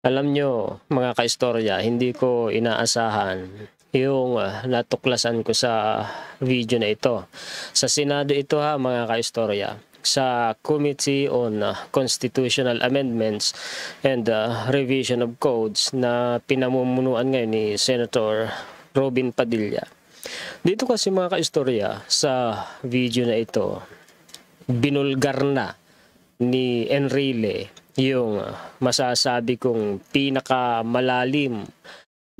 Alam nyo, mga kaistorya, hindi ko inaasahan yung natuklasan ko sa video na ito. Sa Senado ito ha, mga kaistorya, sa Committee on Constitutional Amendments and Revision of Codes na pinamumunuan ngayon ni Senator Robin Padilla. Dito kasi mga kaistorya, sa video na ito, binulgar na ni Enrile yung masasabi kong pinakamalalim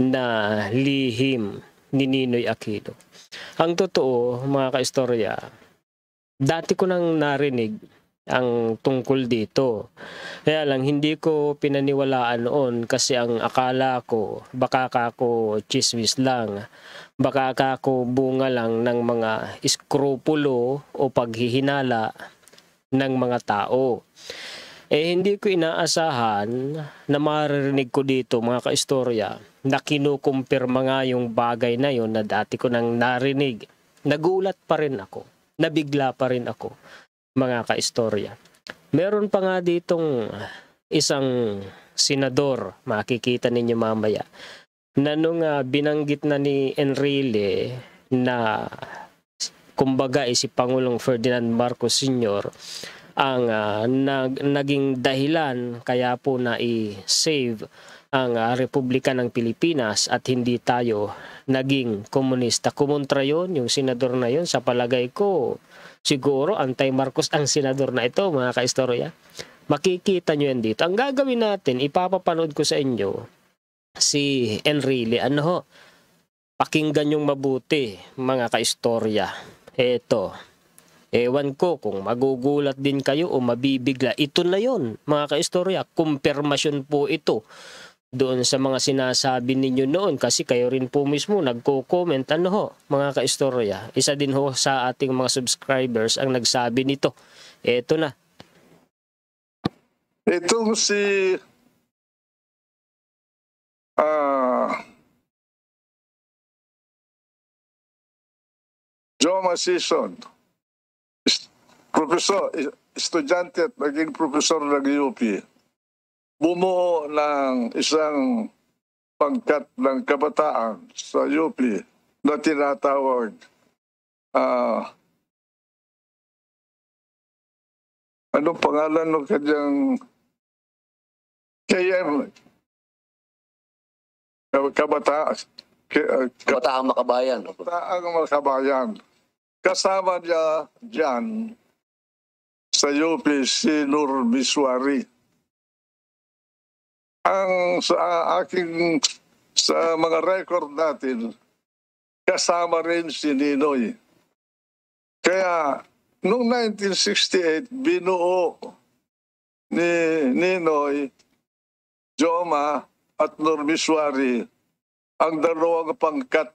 na lihim ni Ninoy Aquino. Ang totoo, mga kaistorya, dati ko nang narinig ang tungkol dito. Kaya lang, hindi ko pinaniwalaan noon kasi ang akala ko, baka kako chismis lang, baka kako bunga lang ng mga iskrupulo o paghihinala ng mga tao. Eh, hindi ko inaasahan na maririnig ko dito, mga kaistorya, na kinukumpirma nga yung bagay na yon na dati ko nang narinig. Nagulat pa rin ako. Nabigla pa rin ako, mga kaistorya. Meron pa nga ditong isang senador, makikita ninyo mamaya, na nung binanggit na ni Enrile na kumbaga si Pangulong Ferdinand Marcos Sr., ang naging dahilan kaya po na i-save ang Republika ng Pilipinas at hindi tayo naging komunista. Kumontra yon yung senador na yon. Sa palagay ko, siguro anti-Marcos ang senador na ito, mga kaistorya. Makikita nyo yan dito. Ang gagawin natin, ipapapanood ko sa inyo si Enrile. Ano ho? Pakinggan yung mabuti, mga kaistorya. Eto. Ewan ko kung magugulat din kayo o mabibigla. Ito na yun, mga kaistorya. Kumpirmasyon po ito doon sa mga sinasabi ninyo noon. Kasi kayo rin po mismo nagko-comment. Ano ho, mga kaistorya? Isa din ho sa ating mga subscribers ang nagsabi nito. Ito na. Itong si Joma Sison, profesor, estudyante at naging profesor ng UP, bumuo ng isang pangkat ng kabataan sa UP na tinatawag anong pangalan ng kanyang KM? Kabataang Makabayan. Kabataang Makabayan. Kasama niya dyan sa UP si Nur Misuari. Ang sa mga record natin, kasama rin si Ninoy. Kaya noong 1968, binuo ni Ninoy, Joma at Nur Misuari ang dalawang pangkat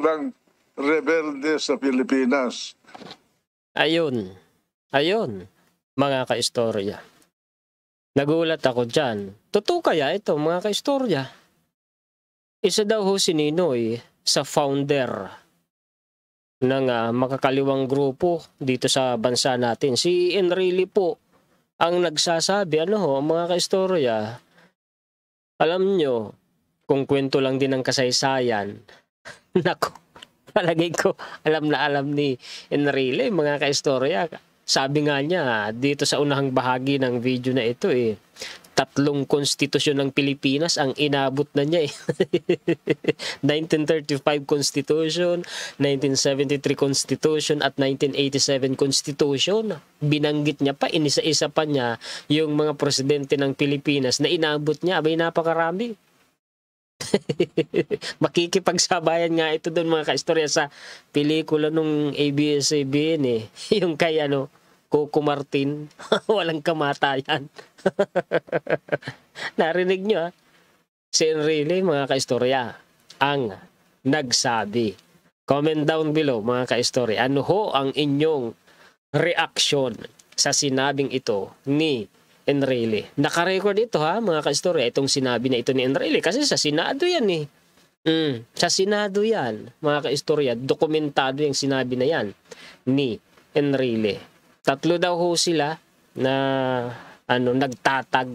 ng rebelde sa Pilipinas. Ayun. Mga kaistorya, nagulat ako dyan. Totoo kaya ito, mga kaistorya? Isa daw ho si Ninoy sa founder ng makakaliwang grupo dito sa bansa natin. Si Enrile po ang nagsasabi. Ano ho, mga kaistorya? Alam nyo, kung kwento lang din ng kasaysayan, naku, palagay ko alam na alam ni Enrile, mga kaistorya. Sabi nga niya, dito sa unang bahagi ng video na ito, tatlong konstitusyon ng Pilipinas ang inabot na niya. 1935 Constitution, 1973 Constitution, at 1987 Constitution. Binanggit niya pa, inisa-isa pa niya yung mga presidente ng Pilipinas na inabot niya. Abay, napakarami. Makikipagsabayan nga ito doon, mga kaistorya, sa pelikula nung ABS-CBN yung kay Coco Martin. Walang kamatayan. Narinig nyo, si Enrile, mga kaistorya, ang nagsabi. Comment down below, mga kaistorya, ano ho ang inyong reaksyon sa sinabing ito ni Enrile? Nakarecord ito ha, mga kaistorya, itong sinabi na ito ni Enrile. Kasi sa Senado yan sa Senado yan, mga kaistorya. Dokumentado yung sinabi na yan ni Enrile. Tatlo daw ho sila na nagtatag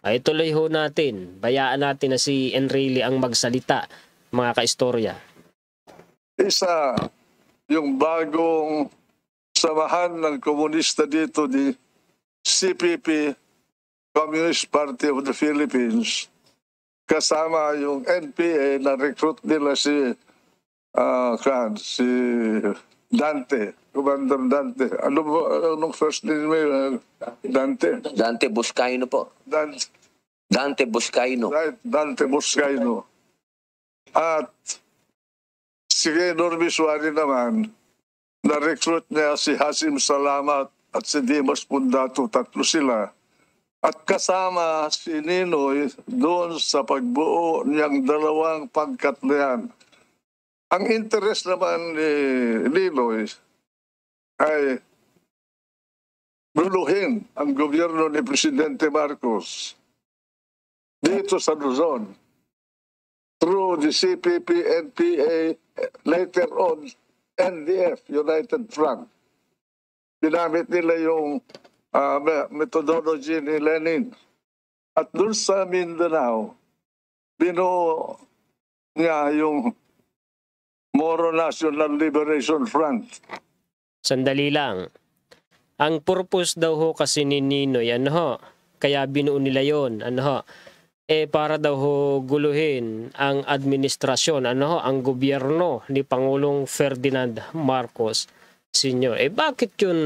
Ay tuloy ho natin. Bayaan natin na si Enrile ang magsalita, mga kaistorya. Isa, yung bagong samahan ng komunista dito ni CPP, Communist Party of the Philippines, kasama yung NPA na recruit nila si si Dante, Commander Dante. Ano ba, anong first name mo yun? Dante? Dante Buscayno po. Dante Buscayno. Right, Dante Buscayno. At si Nur Misuari naman, na-recruit niya si Hasim Salamat at si Dimas Pundato, tatlo sila. At kasama si Ninoy doon sa pagbuo niyang dalawang pagkatlian. Ang interest naman ni Ninoy ay luluhin ang gobyerno ni Presidente Marcos dito sa Luzon through the CPP-NPA, later on NDF, United Front. Ginamit nila yung methodology ni Lenin. At doon sa Mindanao, binuo niya yung Moro National Liberation Front. Sandali lang. Ang purpose daw ho kasi ni Ninoy, ano ho, kaya binuo nila yon, ano ho, para daw ho guluhin ang administrasyon, ano ho, ang gobyerno ni Pangulong Ferdinand Marcos Sr. Bakit yun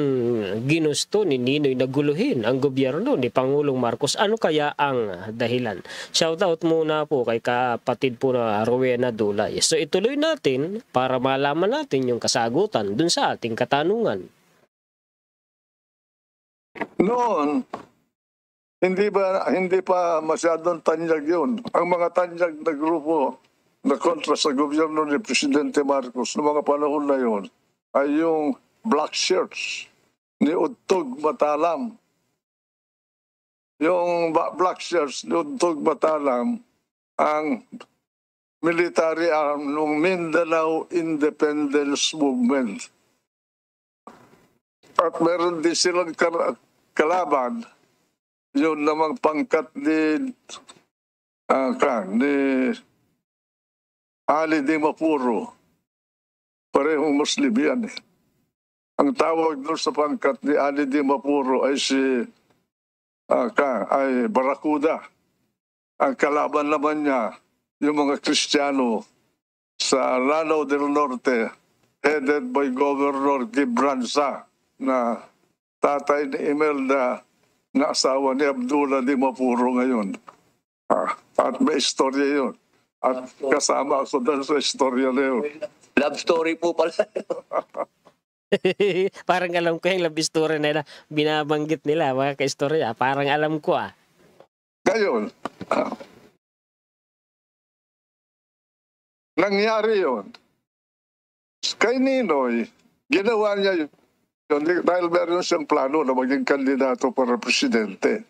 ginusto ni Ninoy na guluhin ang gobyerno ni Pangulong Marcos? Ano kaya ang dahilan? Shoutout muna po kay kapatid po na Rowena Dulay. So ituloy natin para malaman natin yung kasagutan dun sa ating katanungan. Noon, hindi pa masyadong tanyag yun. Ang mga tanyag na grupo na kontra sa gobyerno ni Presidente Marcos noong mga panahon na yun ay yung black shirts ni Udtog Matalam. Yung black shirts ni Udtog Matalam ang military arm ng Mindanao Independence Movement. At meron din silang kalaban, yun namang pangkat ni Ali Dimaporo. Parehong Muslim yan eh. Ang tawag doon sa pangkat ni Ali Dimaporo ay ay Barakuda. Ang kalaban naman niya, yung mga Kristiyano sa Lanao del Norte, headed by Governor Gibranza, na tatay ni Imelda, na asawa ni Abdullah Dimaporo ngayon. At may istorya yun. At kasama ako doon sa istorya na yun. Love story po pala. Parang alam ko yung love story na binabanggit nila, mga ka-istorya. Parang alam ko ah. Ngayon, nangyari yun. Kay Ninoy, ginawa niya yun dahil meron siyang plano na maging kandidato para presidente.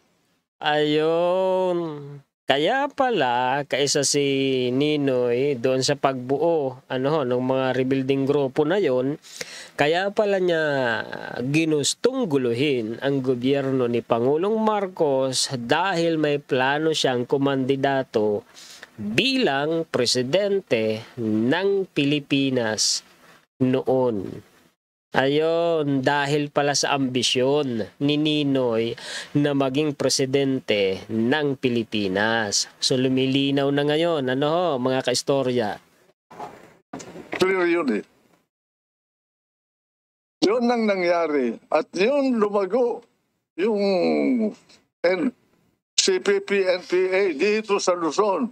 Ayun. Kaya pala, kaisa si Ninoy doon sa pagbuo ng mga rebuilding grupo na yon, kaya pala niya ginustong guluhin ang gobyerno ni Pangulong Marcos dahil may plano siyang kumandidato bilang presidente ng Pilipinas noon. Ayun, dahil pala sa ambisyon ni Ninoy na maging presidente ng Pilipinas. So lumilinaw na ngayon, mga kaistorya. Clear yun eh. Yun ang nangyari. At yun lumago yung CPP-NPA dito sa Luzon.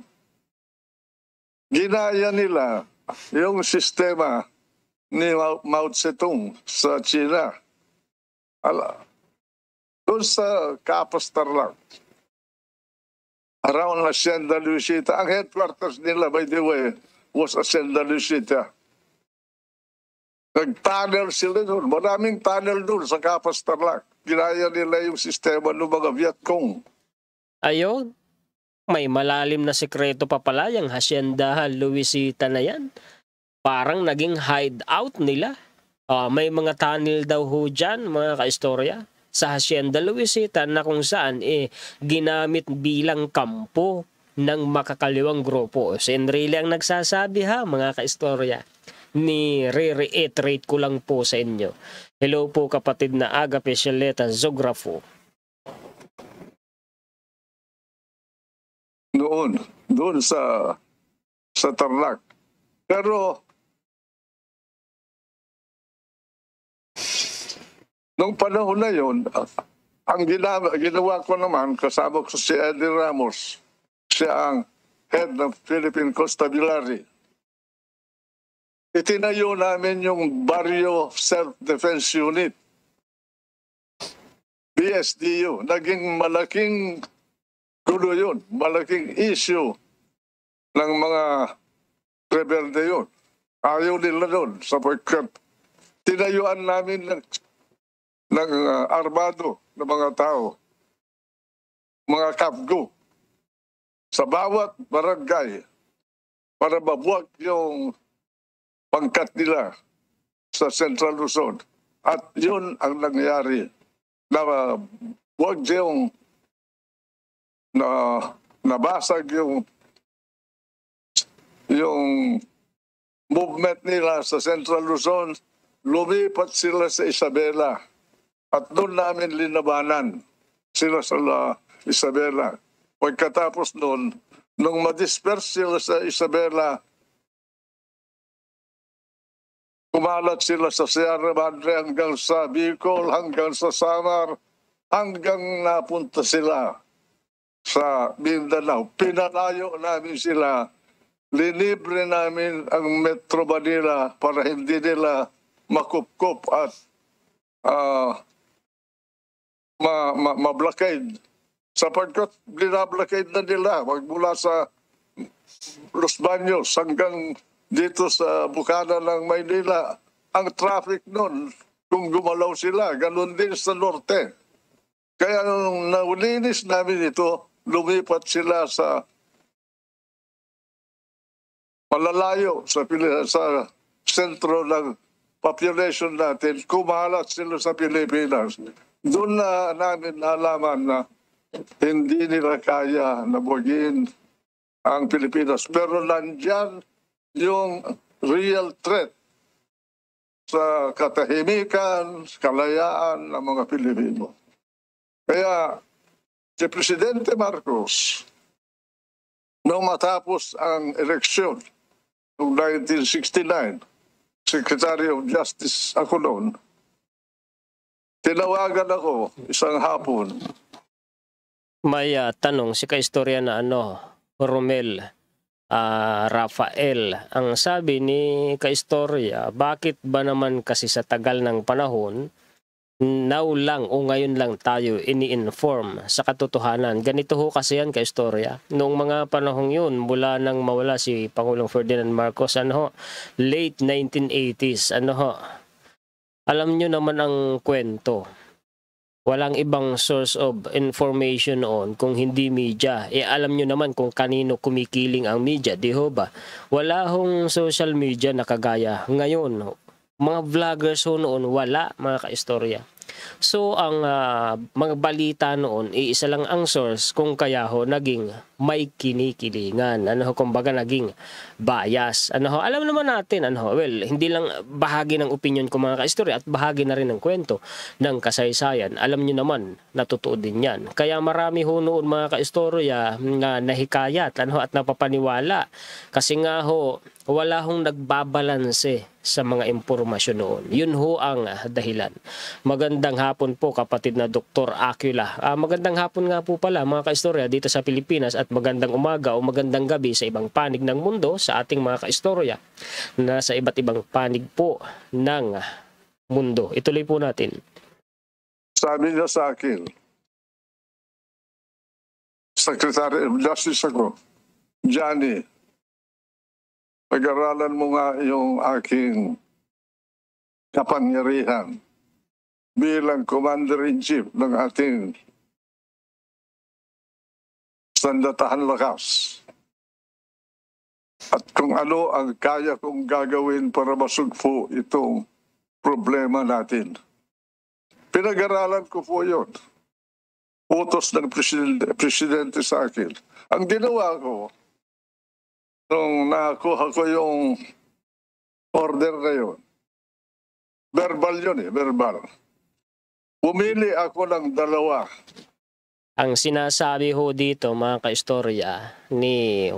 Ginaya nila yung sistema ni Mao Zedong sa China. Doon sa Kapas Tarlac, around Hacienda Luisita. Ang headquarters nila, by the way, was Hacienda Luisita. Nag-tunnel sila doon. Maraming tunnel doon sa Kapas Tarlac. Ginaya nila yung sistema ng mga Vietcong. Ayun. May malalim na sekreto pa pala yung Hacienda Luisita na yan. Parang naging hideout nila. May mga tunnel daw ho dyan, mga kaistorya. sa Hacienda Luisita na kung saan ginamit bilang kampo ng makakaliwang grupo. Si Enrile ang nagsasabi ha mga kaistorya. Ni-re-reiterate ko lang po sa inyo. Hello po kapatid na Agape Shaleta Zografo. Doon sa Tarlac. Pero nung panahon na yon, ang ginawa ko naman, kasama ko si Eddie Ramos, siya ang head ng Philippine Constabulary. Itinayo namin yung Barrio Self-Defense Unit, BSDU. Naging malaking gulo yun, malaking issue ng mga rebelde yun. Ayaw nila doon sapagkat tinayuan namin ng armado ng mga tao, mga kapgo, sa bawat barangay para mabuwag yung pangkat nila sa Central Luzon. At yun ang nangyari. Huwag yung nabasag yung movement nila sa Central Luzon. Lumipat sila sa Isabela. At doon namin linabanan sila sa Isabela. Pagkatapos noon, nung madisperse sila sa Isabela, kumalat sila sa Sierra Madre hanggang sa Bicol, hanggang sa Samar, hanggang napunta sila sa Mindanao. Pinalayo namin sila, linibre namin ang Metro Manila para hindi nila makupkup at ma-blockade. Sapagkat binablocade na nila magmula sa Los Baños hanggang dito sa Bukana ng Maynila, ang traffic noon, kung gumalaw sila, ganun din sa norte. Kaya nung naulinis namin ito, lumipat sila sa malalayo sa sentro ng population natin, kumalat sila sa Pilipinas. Doon na namin nalaman na hindi nila kaya nabugiin ang Pilipinas. Pero nandyan yung real threat sa katahimikan, kalayaan ng mga Pilipino. Kaya si Presidente Marcos, noong matapos ang eleksyon noong 1969, Secretary of Justice ako noon, tinawagan ako isang hapon. May tanong si kaistorya na Romel Rafael, ang sabi ni kaistorya, bakit ba naman kasi sa tagal ng panahon, now lang o ngayon lang tayo ini-inform sa katotohanan? Ganito ho kasi yan kaistorya. Noong mga panahong yun, mula nang mawala si Pangulong Ferdinand Marcos, late 1980s, alam nyo naman ang kwento. Walang ibang source of information on kung hindi media. Alam nyo naman kung kanino kumikiling ang media, di ho ba? Wala hong social media na kagaya ngayon. Mga vloggers ho noon, wala mga kaistorya. So ang mga balita noon, iisa lang ang source kung kaya ho naging may kinikilingan. Kumbaga naging bias. Alam naman natin, hindi lang bahagi ng opinion ko mga kaistorya at bahagi na rin ng kwento ng kasaysayan. Alam nyo naman, natutuo din yan. Kaya marami ho noon mga kaistorya na nahikayat at napapaniwala. Kasi nga ho, wala hong nagbabalanse sa mga impormasyon noon. Yun ho ang dahilan. Magandang hapon po kapatid na Dr. Aquila. Magandang hapon nga po pala mga kaistorya dito sa Pilipinas at magandang umaga o magandang gabi sa ibang panig ng mundo sa ating mga kaistorya na sa iba't ibang panig po ng mundo. Ituloy po natin. Sabi niya sa akin, Secretary of Justice ako, Johnny, pag-aralan mo nga yung aking kapangyarihan bilang Commander-in-Chief ng ating sandatahan lakas. At kung ano ang kaya kong gagawin para masugpo itong problema natin. Pinag-aralan ko po yun. Utos ng presidente sa akin. Ang ginawa ko, nung nakuha ko yung order na yun, verbal yun eh, verbal. Pumili ako ng dalawa. Ang sinasabi ho dito mga kaistorya ni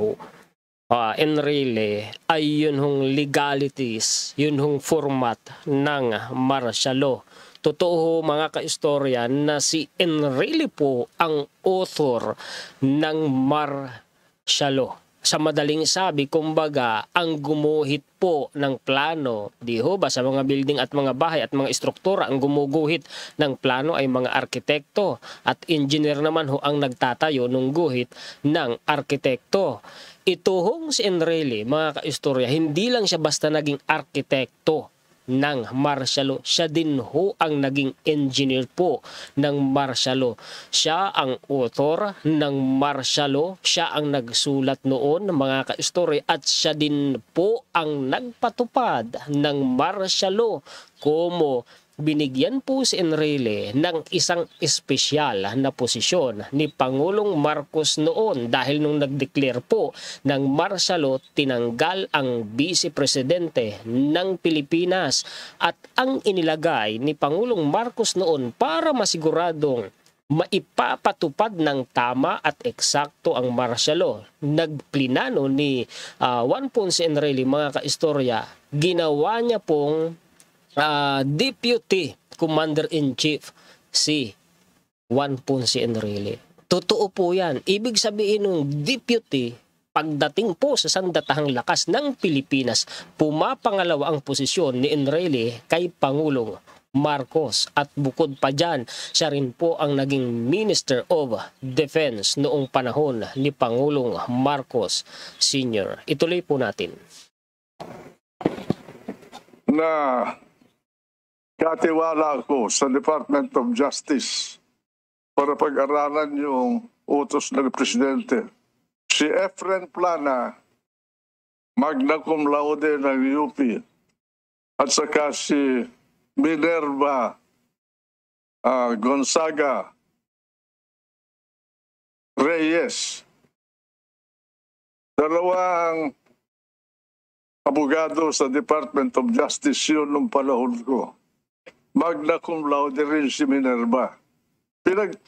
Enrile ay yun hong legalities, yun hong format ng martial law. Totoo mga kaistorya na si Enrile po ang author ng martial law. Sa madaling sabi, kumbaga, ang gumuhit po ng plano, di ho ba, sa mga building at mga bahay at mga istruktura, ang gumuguhit ng plano ay mga arkitekto at engineer naman ho ang nagtatayo ng guhit ng arkitekto. Ito hong si Enrile, mga kaistorya, hindi lang siya basta naging arkitekto ng martial law. Siya din ho ang naging engineer po ng martial law. Siya ang author ng martial law. Siya ang nagsulat noon ng mga ka-istorya at siya din po ang nagpatupad ng martial law. Como binigyan po si Enrile ng isang espesyal na posisyon ni Pangulong Marcos noon dahil nung nag-declare po ng martial law, tinanggal ang Vice Presidente ng Pilipinas at ang inilagay ni Pangulong Marcos noon para masiguradong maipapatupad ng tama at eksakto ang martial law. Nagplinano ni Juan Ponce Enrile, mga kaistorya, ginawa niya pong Deputy Commander-in-Chief si Juan Ponce Enrile. Totoo po yan. Ibig sabihin ng deputy, pagdating po sa sandatahang lakas ng Pilipinas, pumapangalawa ang posisyon ni Enrile kay Pangulong Marcos. At bukod pa dyan, siya rin po ang naging Minister of Defense noong panahon ni Pangulong Marcos Sr. Ituloy po natin. Na katiwala ko sa Department of Justice para pag-aralan yung utos ng presidente. Si Efren Plana, magna cum laude ng UP, at saka si Minerva Gonzaga Reyes. Dalawang abogado sa Department of Justice yun nung panahon ko. Magna cum laude rin si Minerva.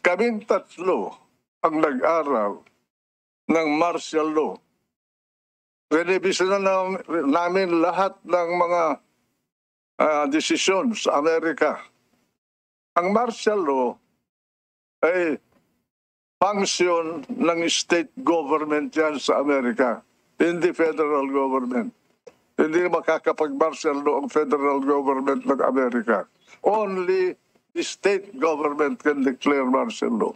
Kaming tatlo ang nag-aral ng martial law. Revisionan namin lahat ng mga desisyon sa Amerika. Ang martial law ay function ng state government yan sa Amerika, hindi federal government. Hindi makakapag-martial law ang federal government ng Amerika. Only the state government can declare martial law.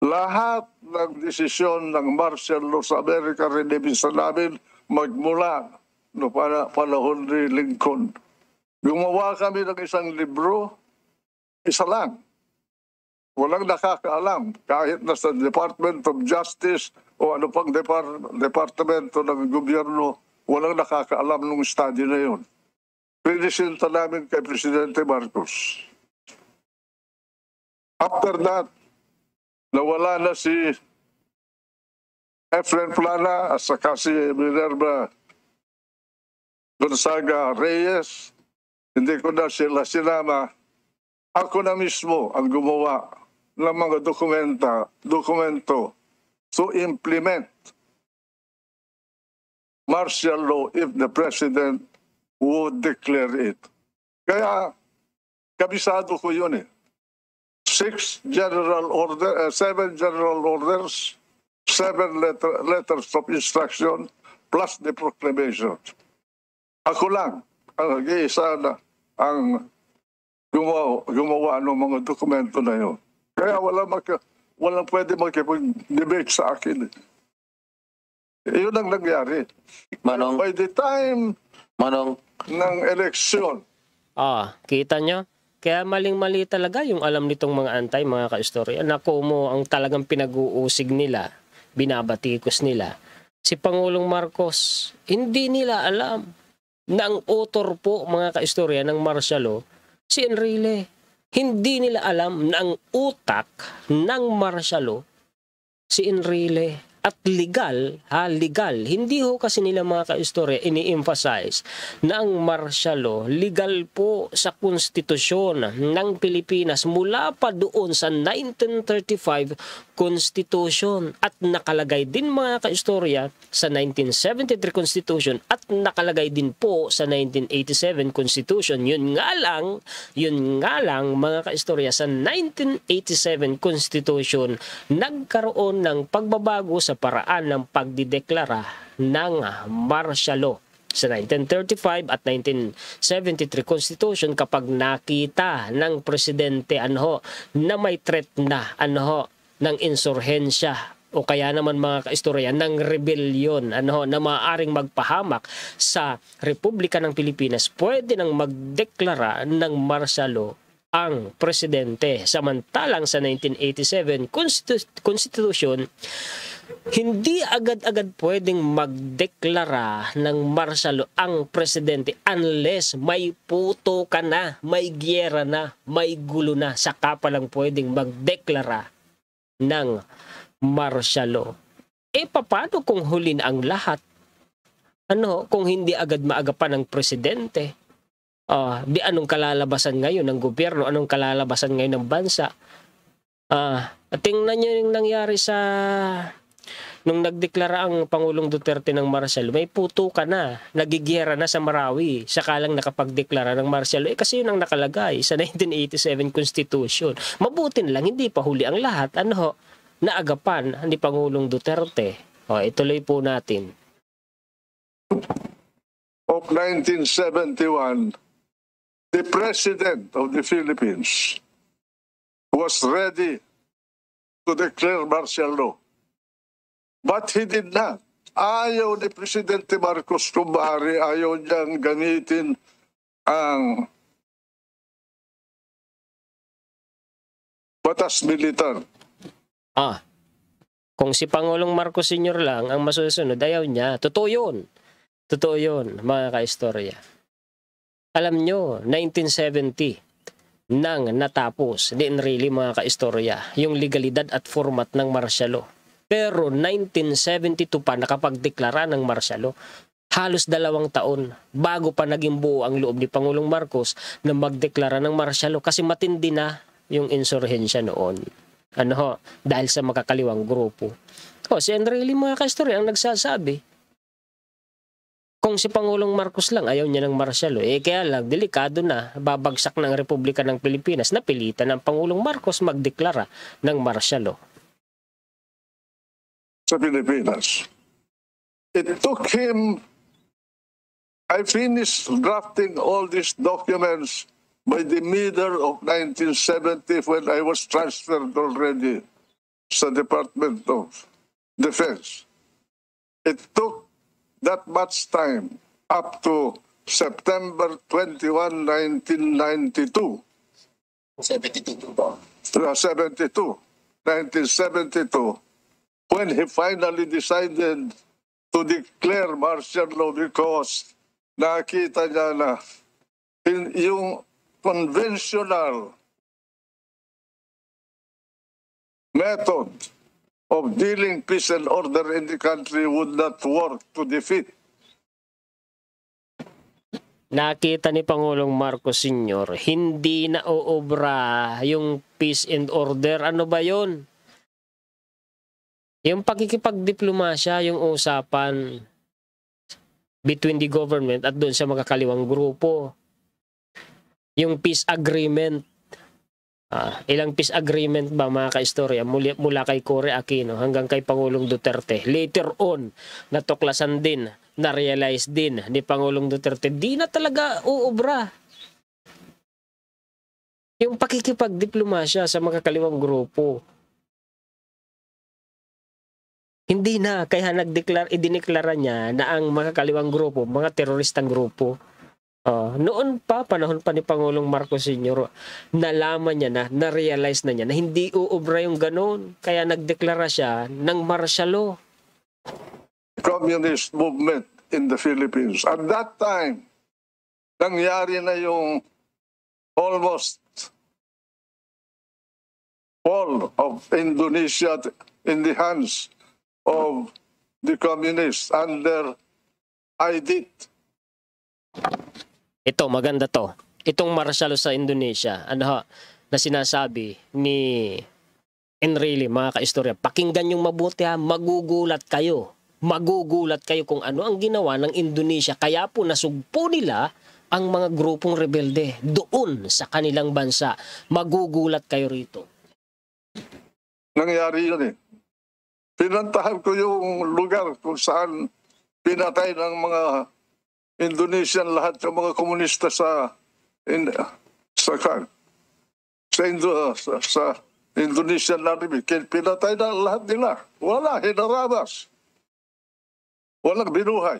Lahat ng desisyon ng martial law sa Amerika rin sa namin magmula no panahon ni Lincoln. Gumawa kami ng isang libro, isa lang. Walang nakakaalam kahit na sa Department of Justice o ano pang departamento ng gobyerno, walang nakakaalam nung study na yun. Pinisinta namin kay Presidente Marcos. After that, nawala na si Efren Plana at saka si Minerva Gonzaga Reyes. Hindi ko na sila sinama. Ako na mismo ang gumawa ng mga dokumento to implement martial law if the president would declare it. Kaya, kabisado ko yun eh. 7 general orders, 7 letters of instruction, plus the proclamation. Ako lang ang isa na ang gumawa ng mga dokumento na yun. Kaya walang pwede makipag-debate sa akin. Iyon ang nangyari. Manong, by the time Manong ng eleksyon. Kita nyo? Kaya maling-mali talaga yung alam nitong mga antay, mga ka-istorya. Naku mo, ang talagang pinag-uusig nila, binabatikos nila. Si Pangulong Marcos, hindi nila alam na ang author po, mga ka-istorya, ng martial law, si Enrile. Hindi nila alam na ang utak ng marsyalo si Enrile at legal, hindi ho kasi nila mga kaistorya ini-emphasize na ang marsyalo legal po sa konstitusyon ng Pilipinas mula pa doon sa 1935 Constitution at nakalagay din mga kaistorya sa 1973 Constitution at nakalagay din po sa 1987 Constitution. Yun nga lang mga kaistorya, sa 1987 Constitution nagkaroon ng pagbabago sa paraan ng pagdideklara ng martial law. Sa 1935 at 1973 Constitution, kapag nakita ng presidente na may threat na ng insurhensya o kaya naman mga kaistorya ng rebellion na maaaring magpahamak sa Republika ng Pilipinas, pwede nang magdeklara ng martial law ang presidente. Samantalang sa 1987 Constitution, hindi agad-agad pwedeng magdeklara ng martial law ang presidente unless may puto ka na, may giyera na, may gulo na, saka pa lang pwedeng magdeklara ng martial law. E paano kung hulin ang lahat? Kung hindi agad maagapan ng presidente? Di anong kalalabasan ngayon ng gobyerno, anong kalalabasan ngayon ng bansa? Tingnan nyo yung nangyari sa nung nagdeklara ang Pangulong Duterte ng martial. May puto ka na, nagigihera na sa Marawi, sakalang nakapagdeklara ng martial. Kasi yun ang nakalagay sa 1987 Constitution. Mabutin lang, hindi pa huli ang lahat naagapan ni Pangulong Duterte. Ituloy po natin. Of 1971, the President of the Philippines was ready to declare martial law, but he did not. Ayaw ni Presidente Marcos Sr., ayaw niyang ganitin ang batas militar. Kung si Pangulong Marcos Sr. lang ang masusunod, ayaw niya. Totoo yun. Totoo yun, mga kaistorya. Alam nyo, 1970 nang natapos ni Enrile, mga kaistorya, yung legalidad at format ng martial law. Pero 1972 pa nakapagdeklara ng martial law. Halos 2 taon bago pa naging buo ang loob ni Pangulong Marcos na magdeklara ng martial law kasi matindi na yung insurhensya noon. Dahil sa makakaliwang grupo. Si Enrile, mga kaistorya, ang nagsasabi. Kung si Pangulong Marcos lang, ayaw niya ng martial law. Kaya lang, delikado na, babagsak ng Republika ng Pilipinas. Napilitan ng Pangulong Marcos magdeklara ng martial law sa Pilipinas. It took him, I finished drafting all these documents by the middle of 1970 when I was transferred already sa Department of Defense. It took that much time up to September 21, 1992. 1972, when he finally decided to declare martial law because nakita niya na yung conventional method of dealing peace and order in the country would not work to defeat. Nakita ni Pangulong Marcos Sr., hindi na oobra yung peace and order. Ano ba yun? Yung pakikipagdiplomasya, yung usapan between the government at doon sa makakaliwang grupo. Yung peace agreement. Ilang peace agreement ba mga kaistorya mula kay Cory Aquino hanggang kay Pangulong Duterte. Later on, natuklasan din, na-realize din ni Pangulong Duterte, di na talaga uubra yung pakikipagdiplomasya sa makakaliwang grupo. Hindi na, kaya idineklara niya na ang makakaliwang grupo, mga teroristang grupo. Noon pa, panahon pa ni Pangulong Marcos Sr., nalaman niya na, na-realize na niya na hindi uubra yung ganun. Kaya nagdeklara siya ng martial law. Communist movement in the Philippines. At that time, nangyari na yung almost all of Indonesia in the hands of the communists under IDIT. Ito, maganda to. Itong marsyalo sa Indonesia, ano ha, na sinasabi ni Enrile, mga kaistorya, pakinggan yung mabuti ha, magugulat kayo. Magugulat kayo kung ano ang ginawa ng Indonesia. Kaya po nasugpo nila ang mga grupong rebelde doon sa kanilang bansa. Magugulat kayo rito. Nangyari yun eh. Pinantahan ko yung lugar kung saan pinatay ng mga Indonesian lahat ng mga komunista sa Indonesian army. Pinatay na lahat nila. Wala, hinarabas. Walang binuhay.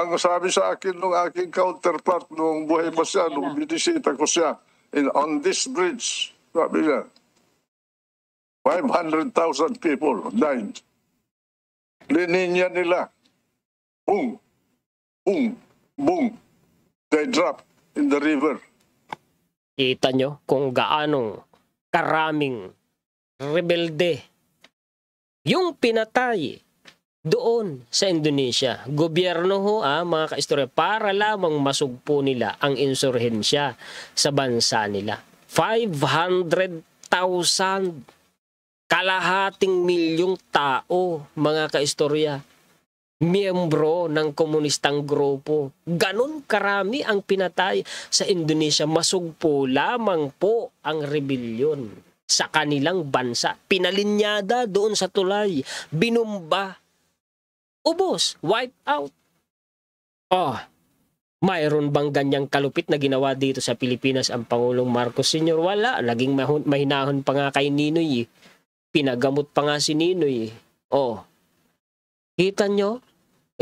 Ang sabi sa akin ng aking counterpart nung buhay pa siya, nung binisita ko siya, on this bridge, sabi niya, 500,000 people died. Lininya nila. Boom, boom, boom. They dropped in the river. Kita nyo kung gaano karaming rebelde yung pinatay doon sa Indonesia. Gobyerno ho, mga kaistorya, para lamang masugpo nila ang insurhensya sa bansa nila. 500,000, kalahating milyong tao, mga kaistorya, miyembro ng komunistang grupo. Ganon karami ang pinatay sa Indonesia. Masugpo lamang po ang rebelyon sa kanilang bansa. Pinalinyada doon sa tulay, binumba, ubos, wipe out. Oh, mayroon bang ganyang kalupit na ginawa dito sa Pilipinas ang Pangulong Marcos Sr.? Wala, naging mahinahon pa nga kay Ninoy. Pinagamot pa nga si Ninoy. Oh, kita nyo?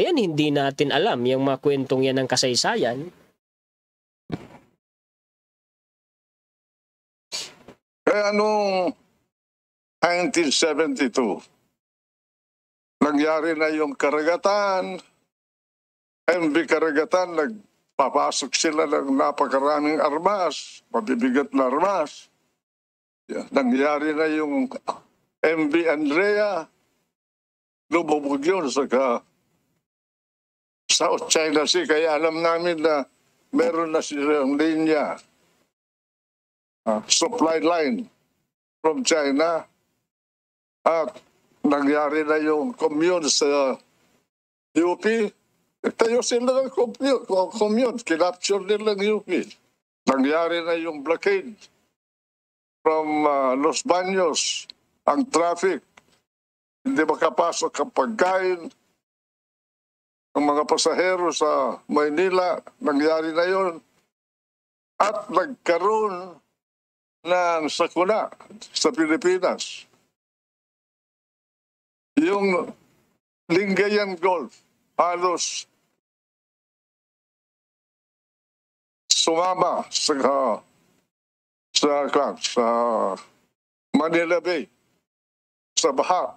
Ayan, hindi natin alam yung mga kwentong yan ng kasaysayan. Kaya noong 1972, nangyari na yung karagatan, MV Karagatan, nagpapasok sila ng napakaraming armas, mabibigat na armas. Nangyari na yung MV Andrea, lumubog yun sa South China Sea. Kaya alam namin na meron na silang linya, supply line from China, at nangyari na yung commune sa UP. Tayo sila ng commune. Kinapture nila ng UP. Nangyari na yung blockade from Los Baños. Ang traffic. Hindi makapasok ang pagkain. Ang mga pasahero sa Maynila. Nangyari na yun. At nagkaroon ng sakuna sa Pilipinas. Yung Lingayen Golf, halos sumama sa Manila Bay, sa baha,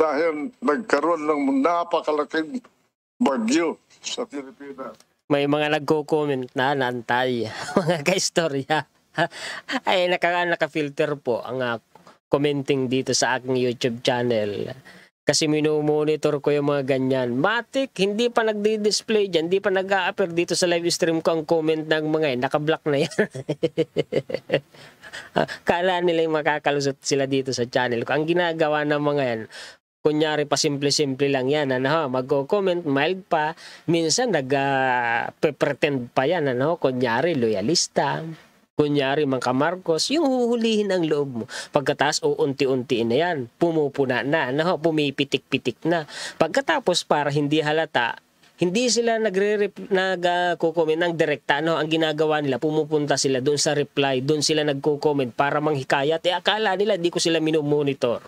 dahil nagkaroon ng napakalaking bagyo sa Pilipinas. May mga nagko-comment na nantay, mga kaistorya. Ay, naka-filter po ang commenting dito sa aking YouTube channel. Kasi minomonitor ko yung mga ganyan. Matik, hindi pa nagdi-display dyan, hindi pa nag-a-appear dito sa live stream ko ang comment ng mga yan. Nakablock na yan. Kala nila yung makakalusot sila dito sa channel ko. Ang ginagawa ng mga yan, kunyari pa simple-simple lang yan. Ano, mag-comment, mild pa. Minsan nag-pretend pa yan. Ano, kunyari, loyalista. Kunyari, Mangka Marcos, yung huhulihin ang loob mo. Pagkatapos, unti-untiin na yan. Pumupuna na, pumipitik-pitik na. Pagkatapos, para hindi halata, hindi sila nagko-comment ng direkta. Ano, ang ginagawa nila, pumupunta sila doon sa reply, doon sila nagko-comment para manghikayat. Eh, akala nila, di ko sila minumonitor.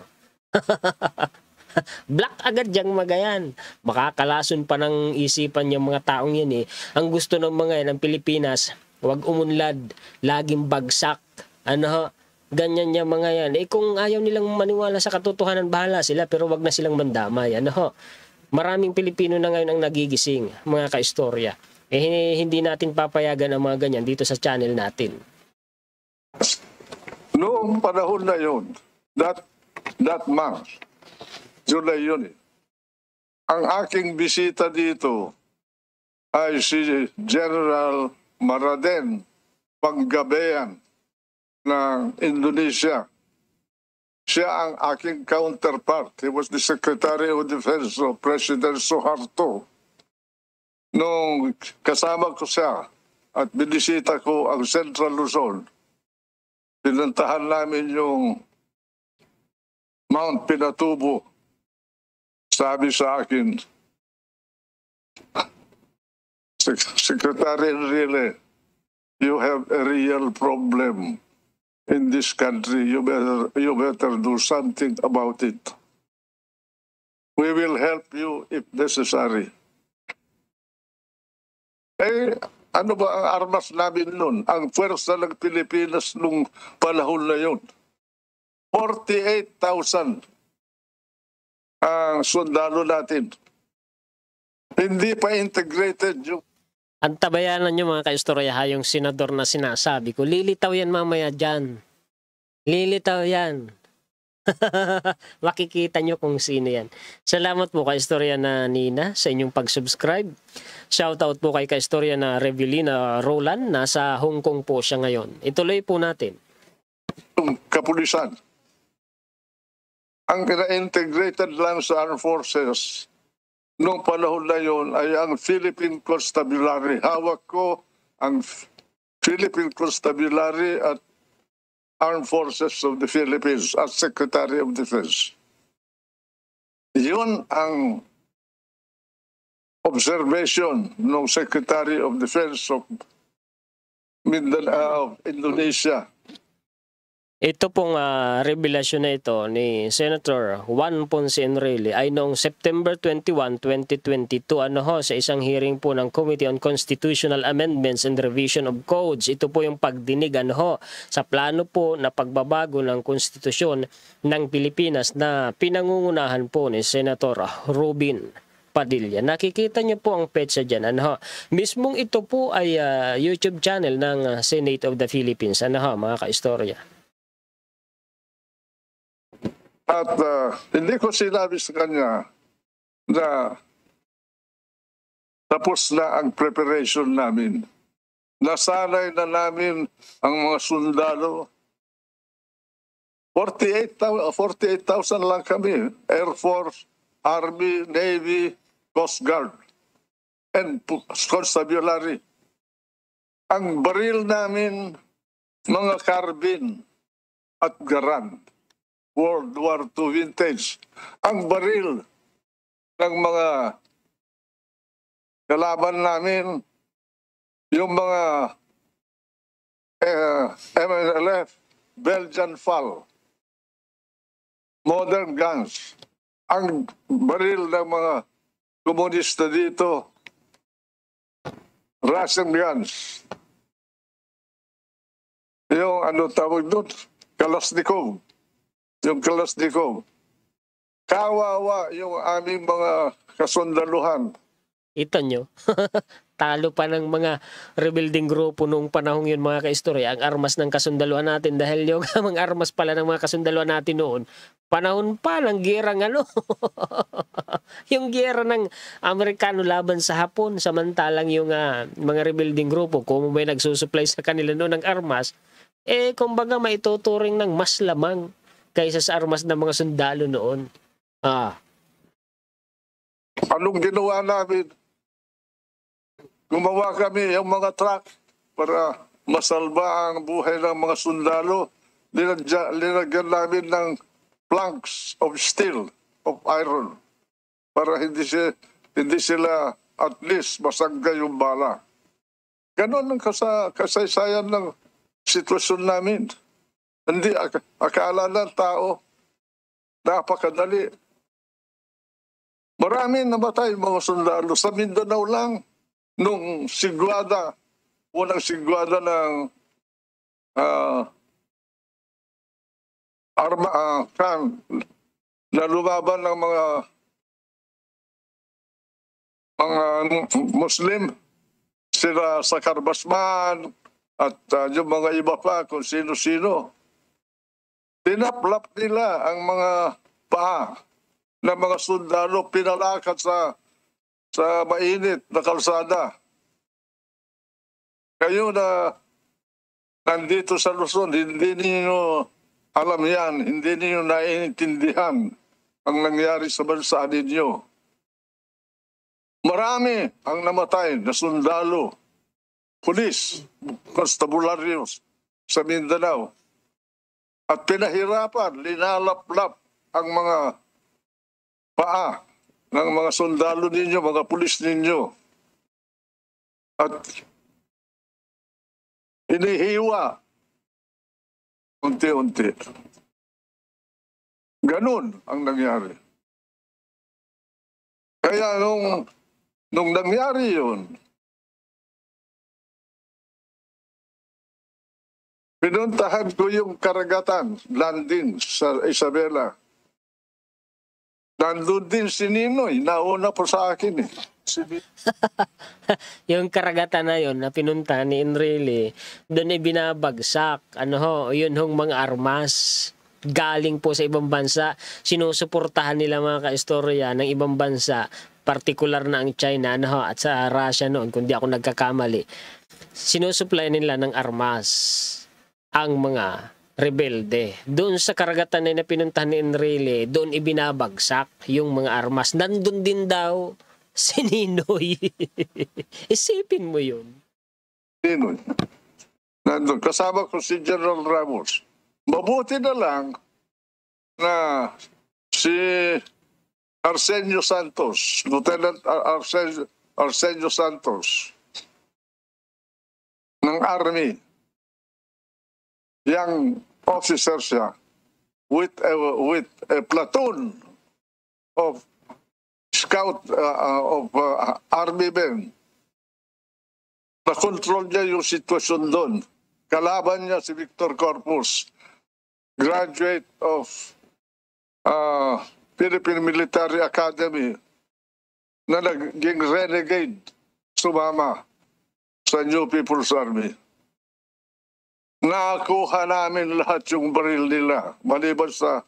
Black agad diyang magayan. Makakalason pa ng isipan yung mga taong yan eh. Ang gusto ng mga yan, ang Pilipinas, huwag umunlad, laging bagsak, ganyan niya mga yan. Eh kung ayaw nilang maniwala sa katotohanan, bahala sila, pero wag na silang mandamay, Maraming Pilipino na ngayon ang nagigising, mga kaistorya. Eh hindi natin papayagan ang mga ganyan dito sa channel natin. Noong panahon na yun, that month, July yun eh, ang aking bisita dito ay si General Maraden Panggabean ng Indonesia. Siya ang aking counterpart. He was the Secretary of Defense of President Suharto. Nung kasama ko siya at binisita ko ang Central Luzon, pinuntahan namin yung Mount Pinatubo. Sabi sa akin, Secretary Enrile, you have a real problem in this country. You better do something about it. We will help you if necessary. Eh, ano ba ang armas namin nun? Ang pwersa ng Pilipinas nung panahon na yun, 48,000 ang sundalo natin. Hindi pa integrated yung... At tabayanan nyo mga kaistorya ha, yung senador na sinasabi ko. Lilitaw yan mamaya dyan. Lilitaw yan. Makikita nyo kung sino yan. Salamat po kaistorya na Nina sa inyong pag-subscribe. Shoutout po kay kaistorya na Revelina Roland. Nasa Hong Kong po siya ngayon. Ituloy po natin. Kapulisan. Ang kina-integrated lang sa armed forces noong panahon na yun ay ang Philippine Constabulary. Hawak ko ang Philippine Constabulary at Armed Forces of the Philippines at Secretary of Defense. Yun ang observation ng Secretary of Defense of Mindanao, Indonesia. Ito pong revelasyon na ito ni Senator Juan Ponce Enrile ay noong September 21, 2022 sa isang hearing po ng Committee on Constitutional Amendments and Revision of Codes. Ito po yung pagdinig sa plano po na pagbabago ng konstitusyon ng Pilipinas na pinangungunahan po ni Senator Robin Padilla. Nakikita niyo po ang petsa dyan. Mismong ito po ay YouTube channel ng Senate of the Philippines, mga kaistorya. At hindi ko sinabi sa kanya na tapos na ang preparation namin. Nasanay na namin ang mga sundalo. 48,000 lang kami. Air Force, Army, Navy, Coast Guard, and Constabulary. Ang baril namin, mga carbine at garand. World War II vintage. Ang baril ng mga kalaban namin, yung mga MNLF, Belgian Fall, modern guns. Ang baril ng mga komunista dito, Russian guns. Yung ano tawag doon? Kalashnikov. Yung Kalashnikov. Kawawa yung aming mga kasundaluhan. Ito nyo. Talo pa ng mga rebuilding grupo noong panahong yun mga kaistorya. Ang armas ng kasundaluhan natin dahil yung mga armas pala ng mga kasundaluhan natin noon. Panahon pa ng giyerang yung giyera ng Amerikano laban sa Hapon. Samantalang yung mga rebuilding grupo kung may nagsusupply sa kanila noon ng armas, eh kumbaga maituturing ng mas lamang kaysa sa armas ng mga sundalo noon. Anong ginawa namin? Gumawa kami yung mga truck para masalba ang buhay ng mga sundalo. Linagyan namin ng planks of steel, of iron, para hindi sila at least masangga yung bala. Ganon ang kasaysayan ng sitwasyon namin. Hindi akala ng tao, napakadali. Maraming namatay mga sundalo sa Mindanao lang nung sigwada, unang sigwada ng camp na lumaban ng mga Muslim, sila sa Karbasman at yung mga iba pa kung sino-sino. Tinaplap nila ang mga paa ng mga sundalo, pinalakad sa mainit na kalsada. Kayo na nandito sa Luzon, hindi niyo alam yan, hindi niyo naiintindihan ang nangyari sa bansa ninyo. Marami ang namatay na sundalo, pulis, konstabularyo sa Mindanao. At pinahirapan, linalaplap ang mga paa ng mga sundalo ninyo, mga pulis ninyo. At hinihiwa unti-unti. Ganun ang nangyari. Kaya nung nangyari yun, pinuntahan ko yung karagatan, landing sa Isabela. Nandun din si Ninoy, nauna po sa akin eh. Yung karagatan na yun, na pinuntahan ni Enrile, doon ay binabagsak, yun hong mga armas. Galing po sa ibang bansa, sinusuportahan nila mga kaistorya ng ibang bansa, partikular na ang China at sa Russia noon, kung di ako nagkakamali. Sinusupply nila ng armas ang mga rebelde. Doon sa karagatan na pinuntahan ni Enrile, doon ibinabagsak yung mga armas. Nandun din daw si Ninoy. Isipin mo yun. Ninoy. Nandun. Kasama ko si General Ramos. Mabuti na lang na si Arsenio Santos, Lieutenant Arsenio Santos ng Army, young officer siya with a platoon of scout of army men. Na-control niya yung sitwasyon doon. Kalaban niya si Victor Corpus, graduate of Philippine Military Academy, na naging renegade, sumama sa New People's Army. Nakuha namin lahat yung baril nila, maliban sa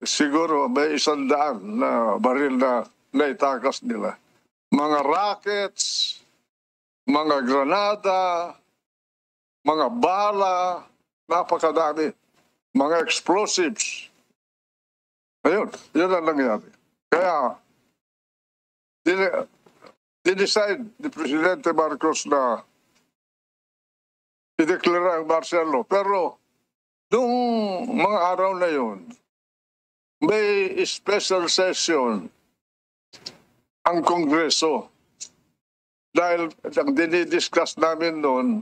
siguro may 100 na baril na naitakas nila. Mga rockets, mga granada, mga bala, napakadami. Mga explosives. Ayun, yun ang nangyari. Kaya, dinecide ni Presidente Marcos na i-declare ang martial law. Pero, nung mga araw na yun, may special session ang Kongreso. Dahil ang dinidiscuss namin noon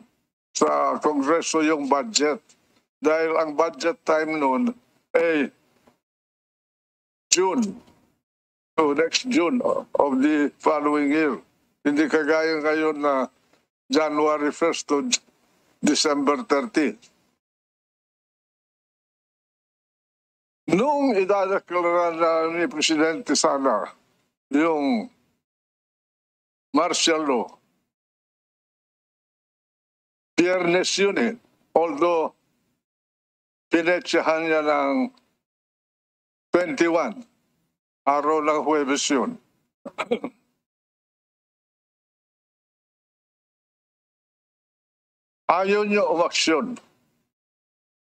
sa Kongreso yung budget. Dahil ang budget time noon ay June. So next June of the following year. Hindi kagaya ngayon na January 1st to December 30. Noong idadeklara na ni Presidente sana yung martial law, Biyernes yun eh. Although, pinetsahan niya ng 21. Araw ng Huwebes yun. Ayaw niyo umaksyon.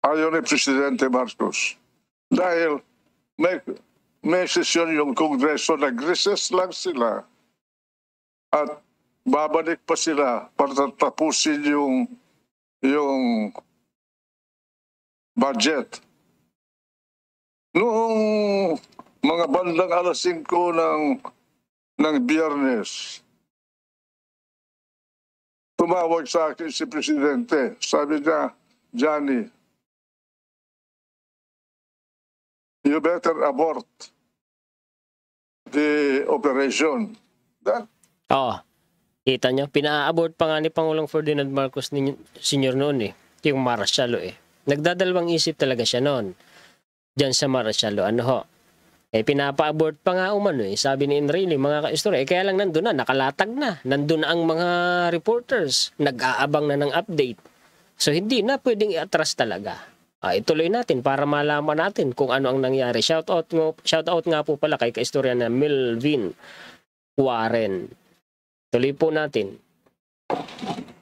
Ayaw ni Presidente Marcos. Dahil may sesyon yung Kongreso, nag-recess lang sila at babalik pa sila para tapusin yung budget. Noong mga bandang alas 5 ng Biyernes, tumawag sa akin si Presidente. Sabi niya, Johnny, you better abort the operation. Oo. Kita niyo, pina-abort pa nga ni Pangulong Ferdinand Marcos Sr. noon eh. Yung martial law eh. Nagdadalawang isip talaga siya noon. Diyan sa martial law. Pinapa-abort pa nga umano eh. Sabi ni Enrile, mga ka-istorya, kaya lang nandun na, nakalatag na. Nandun na ang mga reporters. Nag-aabang na ng update. So, hindi na pwedeng i-atras talaga. ituloy natin para malaman natin kung ano ang nangyari. Shout out nga po pala kay kaistorya na Melvin Warren. Tuloy po natin.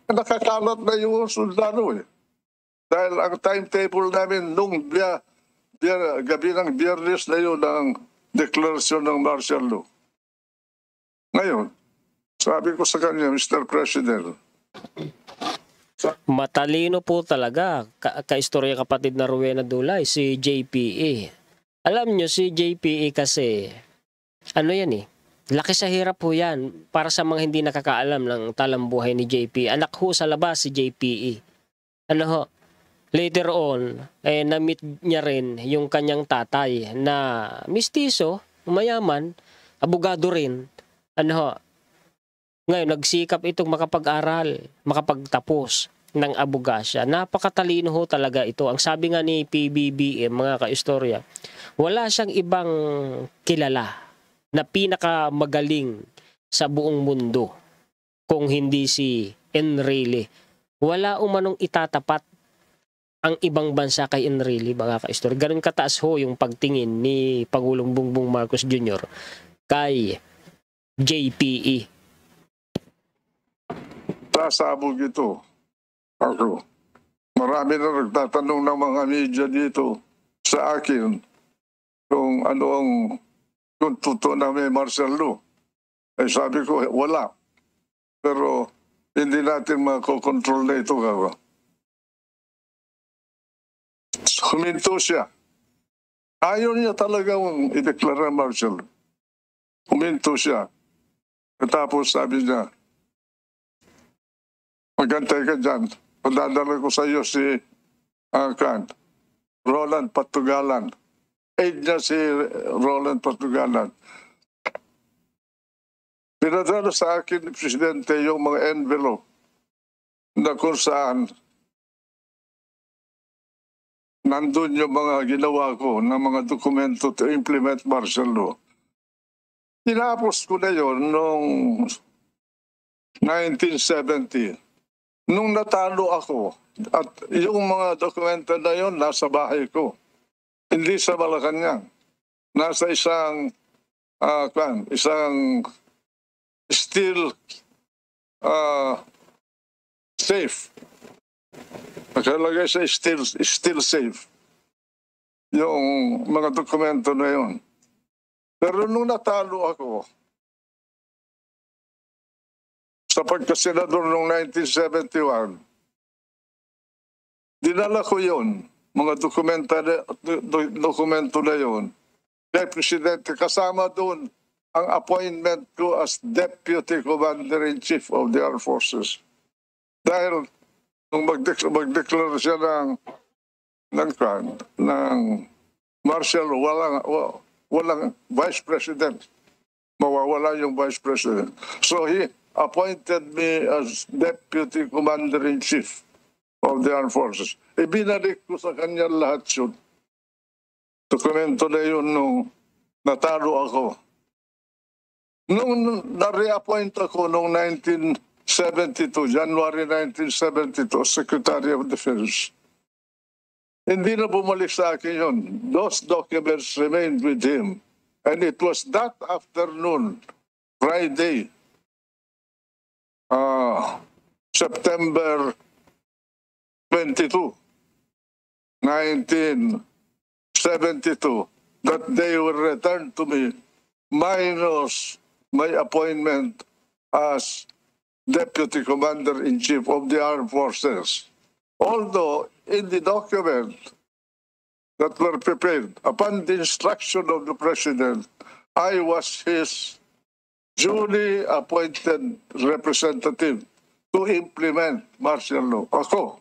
Nakakalat na yung sundalo eh. Dahil ang timetable namin nung gabi ng Biyernes na yun ang deklarasyon ng martial law. Ngayon, sabi ko sa kanya, Mr. President, matalino po talaga kaistorya kapatid na Rowena Dulay, si JPE. Alam nyo si JPE kasi ano yan eh, laki sa hirap po yan. Para sa mga hindi nakakaalam ng talambuhay ni JPE, anak ho sa labas si JPE. Ano ho, later on eh, na-meet niya rin yung kanyang tatay na mistiso, mayaman, abogado rin. Ano ho, ngayon, nagsikap itong makapag-aral, makapagtapos ng abogasya. Napakatalino ho talaga ito. Ang sabi nga ni PBBM, mga kaistorya, wala siyang ibang kilala na pinakamagaling sa buong mundo kung hindi si Enrile. Wala umanong itatapat ang ibang bansa kay Enrile, mga kaistorya. Ganun kataas ho yung pagtingin ni Pangulong Bongbong Marcos Jr. kay JPE. Sasabog ito. Ako, marami na nagtatanong ng mga media dito sa akin kung ano ang kung totoo na may martial law. Ay sabi ko, wala. Pero hindi natin makokontrol na ito. Huminto siya. Ayaw niya talagang ideklara martial law. Huminto siya. Tapos sabi niya, magantay ka dyan. Padadala ko sa iyo si Roland Patugalan. Aid niya si Roland Patugalan. Pinadala sa akin ni Presidente yung mga envelope na kung saan nandun yung mga ginawa ko ng mga dokumento to implement martial law. Tinapos ko na yun noong 1970. Nung natalo ako, at yung mga dokumento na yun nasa bahay ko, hindi sa Malacanang, nasa isang steel safe. Nakalagay sa steel safe yung mga dokumento na yun. Pero nung natalo ako sa pagkasenador noong 1971, dinala ko yun, mga dokumento na yun, kay Presidente. Kasama doon ang appointment ko as Deputy Commander-in-Chief of the Armed Forces. Dahil nung magdeklara siya ng martial, walang Vice President. Mawawala yung Vice President. So he appointed me as Deputy Commander-in-Chief of the Armed Forces. Ibinalik ko sa kanya lahat yun. Dokumento na yun nung natalo ako. Nung na-reappoint ako noong 1972, January 1972, Secretary of Defense, hindi na bumalik sa akin yun. Those documents remained with him. And it was that afternoon, Friday, September 22, 1972, that they will return to me minus my appointment as Deputy Commander-in-Chief of the Armed Forces. Although in the document that were prepared, upon the instruction of the President, I was his duly appointed representative to implement martial law. Ako.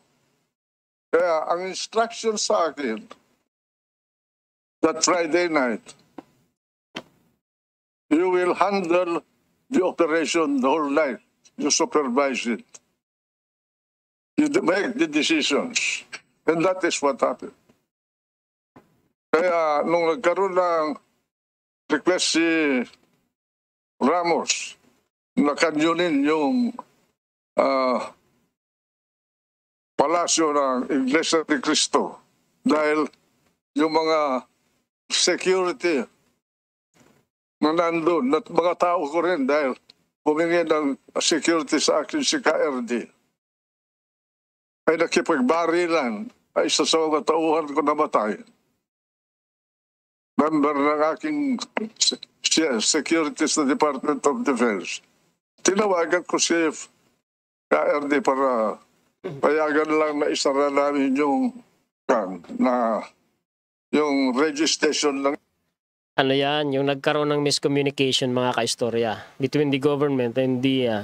Kaya ang instruction sa akin that Friday night, you will handle the operation the whole night. You supervise it. You make the decisions. And that is what happened. Kaya nung nagkaroon ng request si Ramos, nakanyunin yung palasyo ng Iglesia ni Cristo Dahil yung mga security na nandun, at mga tao ko rin dahil humingi ng security sa akin si KRD, ay nakipagbarilan ay isa sa mga tauhan ko namatay. Member ng aking security sa Department of Defense. Tinawagan ko si KRD para payagan lang na isara namin yung registration lang. Ano yan, yung nagkaroon ng miscommunication mga kaistorya between the government and the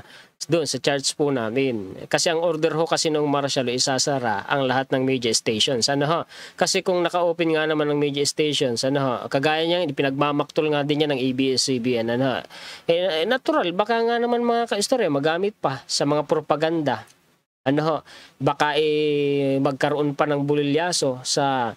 doon sa charge po namin. Kasi ang order ho kasi ng martial isasara ang lahat ng media stations. Ano ho? Kasi kung naka-open nga naman ng media stations, ano ho? Kagaya niya, pinagmamaktol nga din niya ng ABS-CBN. Ano ho? Eh, natural, baka nga naman mga kaistorya magamit pa sa mga propaganda. Ano ho? Baka magkaroon pa ng bulilyaso sa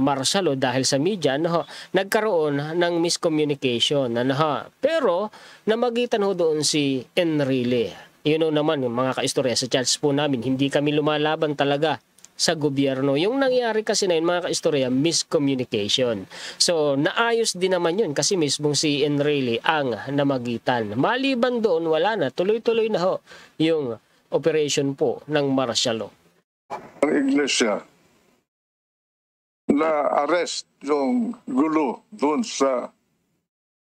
martial dahil sa media, ano ho, nagkaroon ng miscommunication, ano ho, pero namagitan ho doon si Enrile. You know naman mga kaistorya sa chats po namin, hindi kami lumalaban talaga sa gobyerno. Yung nangyari kasi na yun, mga kaistorya, miscommunication. So, naayos din naman yun kasi mismong si Enrile ang namagitan. Maliban doon, wala na, tuloy-tuloy na ho yung operation po ng martial law. Ang Iglesia na-arrest yung gulo doon sa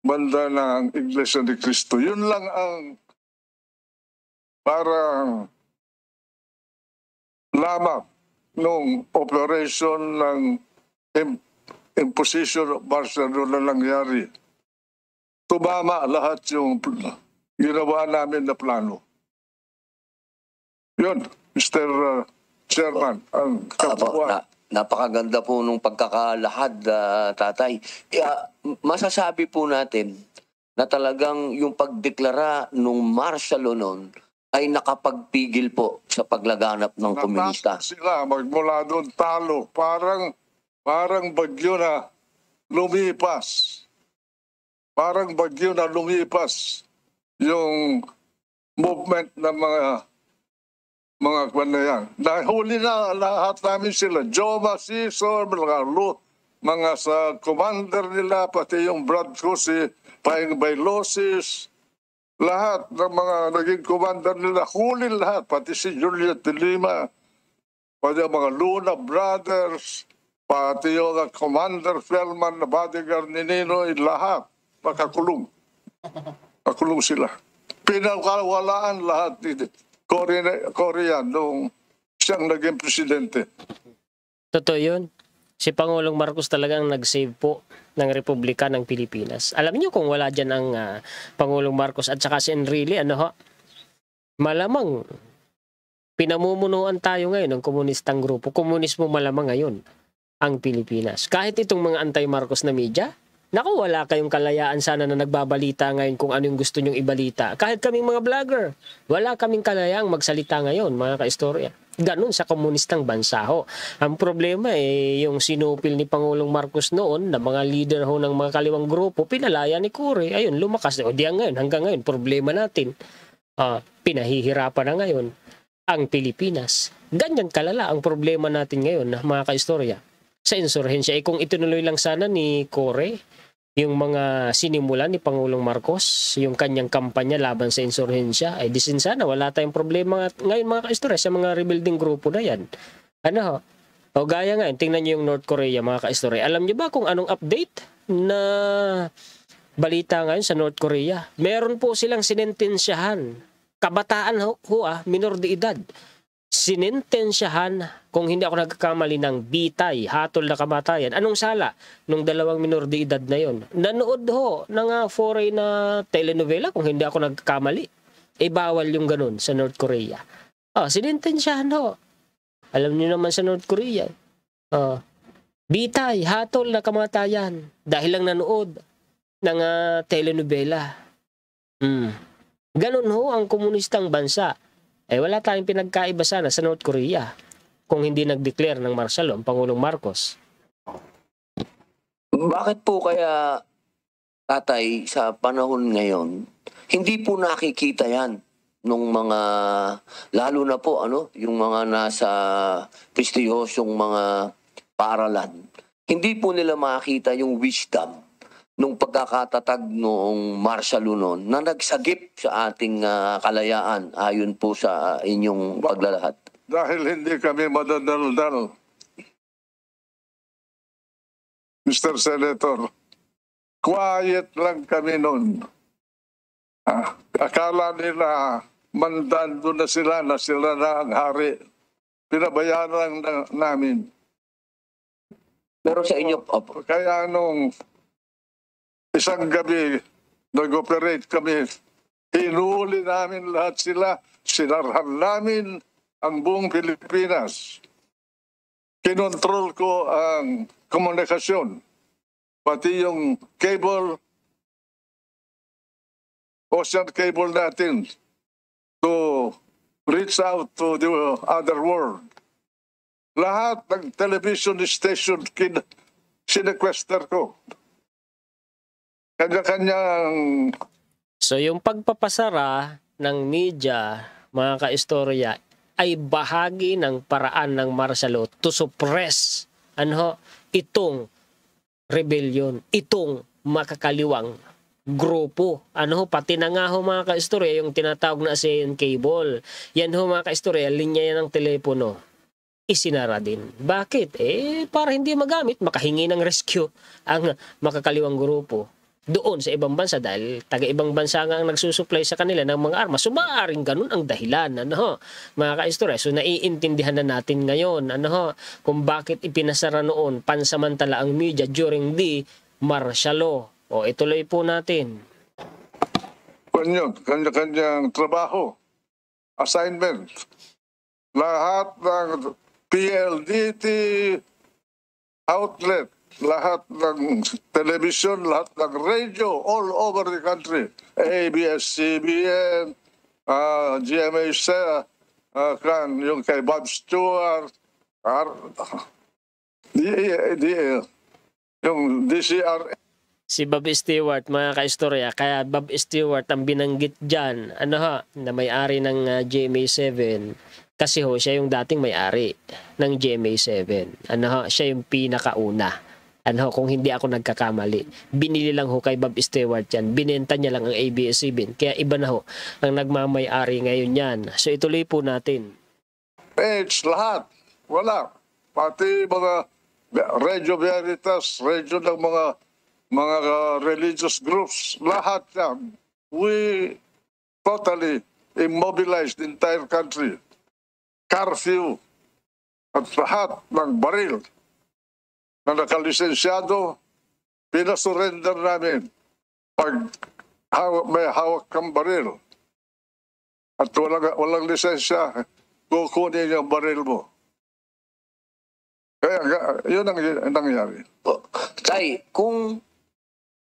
banda ng Iglesia ni Cristo. Yun lang ang parang lamang nung operation ng imposition of martial law na nangyari. Tumama lahat yung ginawa namin na plano. Yun, Mr. Chairman, ang kapwa. Napakaganda po nung pagkakalahad, tatay. Masasabi po natin na talagang yung pagdeklara nung martial law noon ay nakapagpigil po sa paglaganap ng komunista. Sila magmula doon talo, parang bagyo na lumipas. Parang bagyo na lumipas yung movement ng mga kwento yan. Nahuli na lahat namin sila. Joma Sison, mga sa commander nila, pati yung brad ko si Paing Bailosis. Lahat ng mga naging commander nila, huli lahat. Pati si Juliet de Lima, pati yung mga Luna Brothers, pati yung commander Fellman na bodyguard ni Ninoy, lahat. Makakulong. Makulong sila. Pinakawalaan lahat dito. Korea nung siyang naging presidente. Totoo yun. Si Pangulong Marcos talagang nag-save po ng Republika ng Pilipinas. Alam niyo kung wala dyan ang Pangulong Marcos at saka si Enrile, ano ho? Malamang pinamumunuan tayo ngayon ng komunistang grupo. Komunismo malamang ngayon ang Pilipinas. Kahit itong mga anti-Marcos na media, naku, wala kayong kalayaan sana na nagbabalita ngayon kung ano yung gusto nyong ibalita. Kahit kaming mga vlogger, wala kaming kalayaang magsalita ngayon, mga kaistorya. Ganun sa komunistang bansa ho. Ang problema yung sinupil ni Pangulong Marcos noon na mga leader ho ng mga kaliwang grupo, pinalaya ni Cory. Ayun, lumakas. O diyan ngayon, hanggang ngayon, problema natin. Pinahihirapan na ngayon ang Pilipinas. Ganyan kalala ang problema natin ngayon, mga kaistorya, sa insurhensya. Kung itinuloy lang sana ni Cory yung mga sinimula ni Pangulong Marcos, yung kanyang kampanya laban sa insurhensya, ay disin sana, wala tayong problema ngayon mga kaistorya sa mga rebuilding grupo na yan. Ano ho? O gaya ngayon, tingnan nyo yung North Korea mga kaistorya. Alam nyo ba kung anong update na balita ngayon sa North Korea? Meron po silang sinentensyahan. Kabataan ho, minor de edad. Sinentensyahan, kung hindi ako nagkakamali, ng bitay, hatol na kamatayan. Anong sala nung dalawang minor de edad na yon? Nanood ho ng foreign na telenovela, kung hindi ako nagkakamali. Bawal yung ganun sa North Korea. Sinentensyahan ho. Alam niyo naman sa North Korea. Bitay, hatol na kamatayan. Dahil lang nanood ng telenovela. Ganun ho ang komunistang bansa. Wala tayong pinagkaiba sana sa North Korea kung hindi nag-declare ng martial law ang Pangulong Marcos. Bakit po kaya, tatay, sa panahon ngayon, hindi po nakikita yan nung mga, lalo na po, ano, yung mga nasa prestigyosong mga paaralan, hindi po nila makita yung wisdom nung pagkakatatag noong martial law na nagsagip sa ating kalayaan ayon po sa inyong paglalahat. Dahil hindi kami madadaldal, Mr. Senator, quiet lang kami noon. Akala nila mandando na sila na ang hari. Pinabayaan lang namin. Pero sa inyo, kaya nung isang gabi, nag-operate kami, hinuli namin lahat sila, sinarhan namin ang buong Pilipinas. Kinontrol ko ang komunikasyon, pati yung cable, ocean cable natin, to reach out to the other world. Lahat ng television station sinequester ko. Kanya-kanyang... So yung pagpapasara ng media, mga kaistorya, ay bahagi ng paraan ng martial law to suppress ano, itong rebellion, itong makakaliwang grupo. Ano, pati na nga ho mga kaistorya, yung tinatawag na ASEAN Cable. Yan ho mga kaistorya, linya yan ng telepono. Isinara din. Bakit? Eh, para hindi magamit, makahingi ng rescue ang makakaliwang grupo doon sa ibang bansa dahil taga-ibang bansa nga ang nagsusupply sa kanila ng mga armas. So, maaaring ganun ang dahilan, ano, mga kaistorya. So, naiintindihan na natin ngayon, ano, kung bakit ipinasara noon pansamantala ang media during the martial law. O, ituloy po natin. Kanya-kanyang trabaho, assignment, lahat ng PLDT outlet, lahat ng television, lahat ng radio all over the country. ABS-CBN, GMA 7, yung kay Bob Stewart, yung DCR. Si Bob Stewart, mga kaistorya, kaya Bob Stewart ang binanggit dyan, ano ha, na may-ari ng GMA 7. Kasi ho, siya yung dating may-ari ng GMA 7. Ano ho, siya yung pinakauna. Ano ho, kung hindi ako nagkakamali. Binili lang ho kay Bob Stewart yan. Binenta niya lang ang ABS-CBN. Kaya iba na ho ang nagmamay-ari ngayon yan. So ituloy po natin. Page, lahat. Wala. Pati mga Radio Veritas, radio ng mga religious groups, lahat yan. We totally immobilized the entire country. Curfew at lahat ng baril na nakalisensyado, pinasurrender namin pag may hawak kang baril at walang lisensya, kukunin yung baril mo. Kaya yun ang nangyari. Tay, kung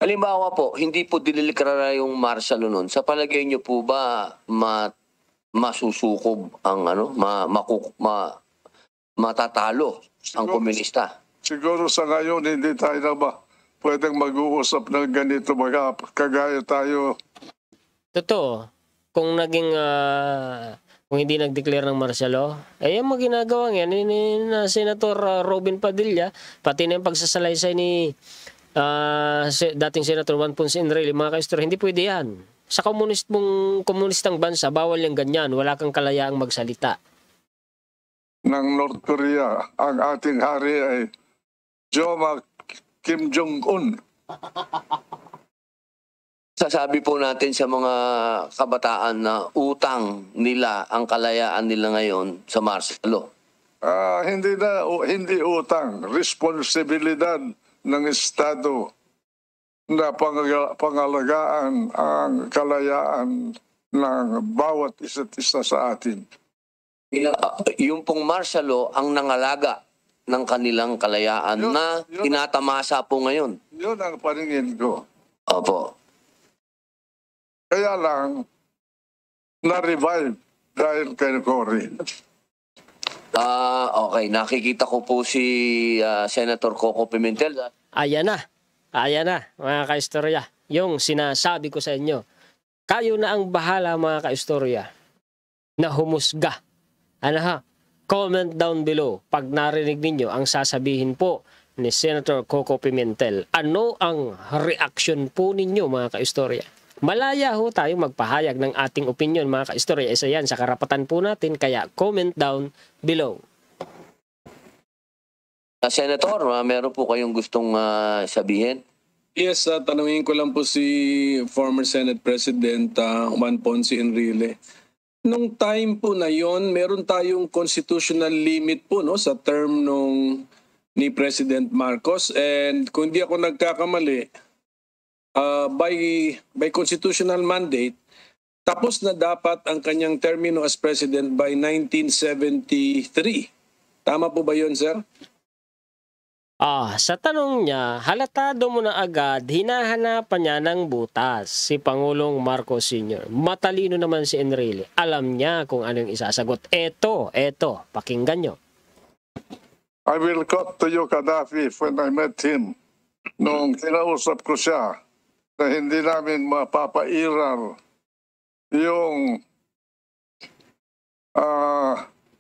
halimbawa po, hindi po dililikara yung martial noon, sa palagay niyo po ba masusukob ang ano, matatalo siguro, ang komunista? Siguro sa ngayon hindi tayo na ba pwedeng mag-uusap ng ganito kagaya tayo. Totoo. Kung naging kung hindi nag-declare ng martial law, ay yung mga ginagawa yan ni Senator Robin Padilla, pati na yung pagsasalaysay ni dating Senator Juan Ponce Enrile, mga kaistorya, hindi pwede yan. Sa komunistang bansa, bawal yung ganyan. Wala kang kalayaang magsalita. Ng North Korea, ang ating hari ay Joma Kim Jong-un. Sasabi po natin sa mga kabataan na utang nila ang kalayaan nila ngayon sa martial law. Hindi utang. Responsibilidad ng Estado na pangalagaan ang kalayaan ng bawat isa't isa sa atin. Yung pong martial law ang nangalaga ng kanilang kalayaan na tinatamasa po ngayon. Yun ang paningin ko. Opo. Kaya lang, na-revive dahil kay Cory. Okay, nakikita ko po si Senator Coco Pimentel. Ayan na. Ayan na, mga kaistorya, yung sinasabi ko sa inyo. Kayo na ang bahala, mga kaistorya. na humusga. Ano ha? Comment down below pag narinig ninyo ang sasabihin po ni Senator Coco Pimentel. Ano ang reaction po ninyo, mga kaistorya? Malaya ho tayong magpahayag ng ating opinion, mga kaistorya. Isa yan sa karapatan po natin, kaya comment down below. Senator, meron po kayong gustong sabihin? Yes, tanungin ko lang po si former Senate President Juan Ponce Enrile. Nung time po na yon, meron tayong constitutional limit po no, sa term nung ni President Marcos. And kung hindi ako nagkakamali, by constitutional mandate, tapos na dapat ang kanyang termino as president by 1973. Tama po ba yon, sir? Sa tanong niya, halatado mo na agad, hinahanapan niya ng butas si Pangulong Marcos Sr. Matalino naman si Enrile. Alam niya kung anong isasagot. Eto, pakinggan nyo. I will cut to you, Gaddafi, when I met him. Noong kinausap ko siya na hindi namin mapapairal yung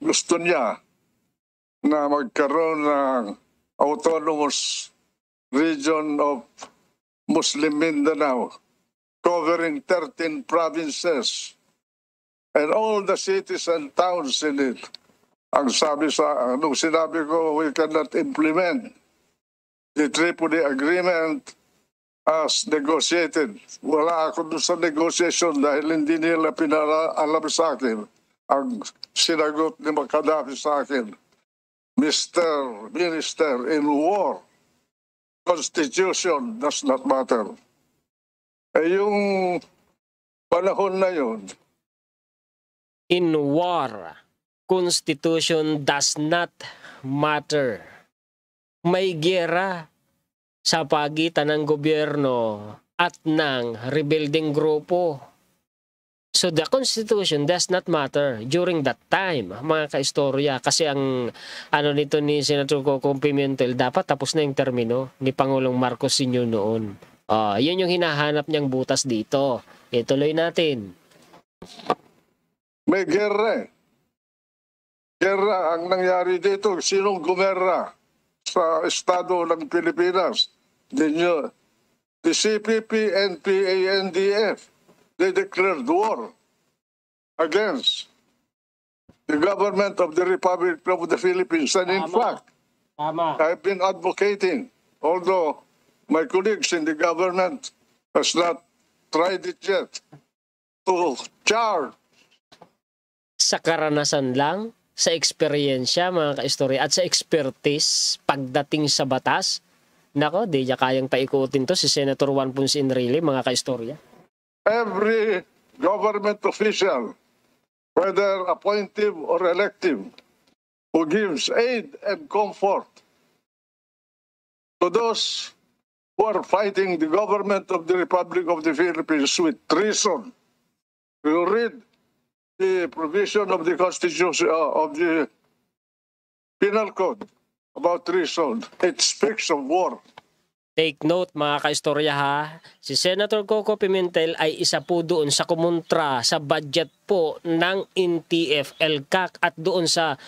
gusto niya na magkaroon ng Autonomous Region of Muslim Mindanao, covering 13 provinces and all the cities and towns in it. Ang sabi sa, nung sinabi ko, we cannot implement the Tripoli Agreement as negotiated. Wala ako doon sa negotiation dahil hindi nila pinaalam sa akin ang sinagot ni Gaddafi sa akin. Mr. Minister, in war, constitution does not matter. Eh, yung panahon na yun. In war, constitution does not matter. May giyera sa pagitan ng gobyerno at ng rebuilding grupo. So the Constitution does not matter during that time, mga kaistorya. Kasi ang ano nito ni Senator Coco Pimentel, dapat tapos na yung termino ni Pangulong Marcos Sr. noon. Yan yung hinahanap niyang butas dito. Ituloy natin. May gera. Gera ang nangyari dito. Sinong gumera sa estado ng Pilipinas? The CPP-NPA, NTF. They declared war against the government of the Republic of the Philippines. And in fact, I've been advocating, although my colleagues in the government has not tried it yet, to charge. Sa karanasan lang, sa eksperyensya, mga kaistorya, at sa expertise pagdating sa batas, nako, di niya kayang paikutin to si Senator Juan Ponce Enrile, mga kaistorya. Every government official, whether appointive or elective, who gives aid and comfort to those who are fighting the government of the Republic of the Philippines with treason. You read the provision of the Constitution of the Penal Code about treason. It speaks of war. Take note, mga kaistorya ha, si Senator Coco Pimentel ay isa po doon sa kumontra sa budget po ng NTF-ELCAC at doon sa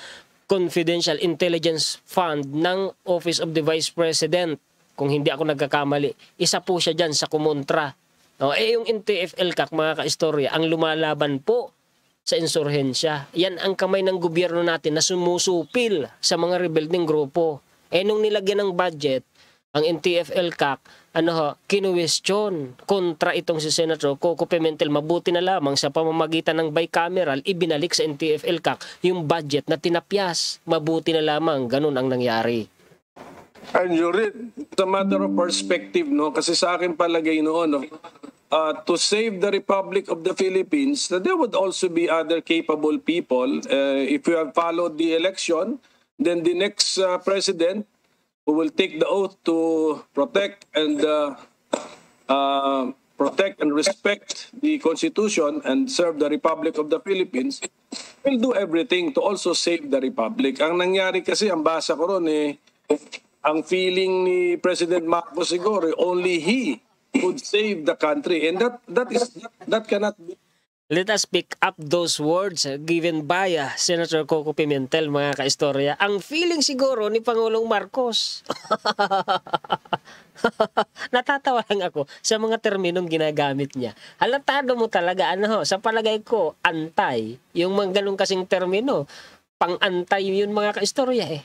Confidential Intelligence Fund ng Office of the Vice President. Kung hindi ako nagkakamali, isa po siya dyan sa kumontra. Yung NTF-ELCAC, mga kaistorya, ang lumalaban po sa insurhensya. Yan ang kamay ng gobyerno natin na sumusupil sa mga rebuilding grupo. Nung nilagyan ng budget, ang NTF-ELCAC, kinuwestiyon kontra itong si Senator Coco Pimentel. Mabuti na lamang sa pamamagitan ng bicameral, ibinalik sa NTF-ELCAC yung budget na tinapyas. Mabuti na lamang, ganun ang nangyari. And you read, it's a matter of perspective, no? Kasi sa akin palagay noon, no? To save the Republic of the Philippines, there would also be other capable people. If you have followed the election, then the next president, who will take the oath to protect and respect the Constitution and serve the Republic of the Philippines, will do everything to also save the Republic. Ang nangyari kasi, ang basa ko ron ang feeling ni President Marcos siguro, only he could save the country. And that cannot be Let us pick up those words given by Senator Coco Pimentel, mga kaistorya. Ang feeling siguro ni Pangulong Marcos. Natatawa lang ako sa mga terminong ginagamit niya. Halatado mo talaga, ano, sa palagay ko, antay. Yung mga ganun kasing termino, pang-antay yun, mga kaistorya eh.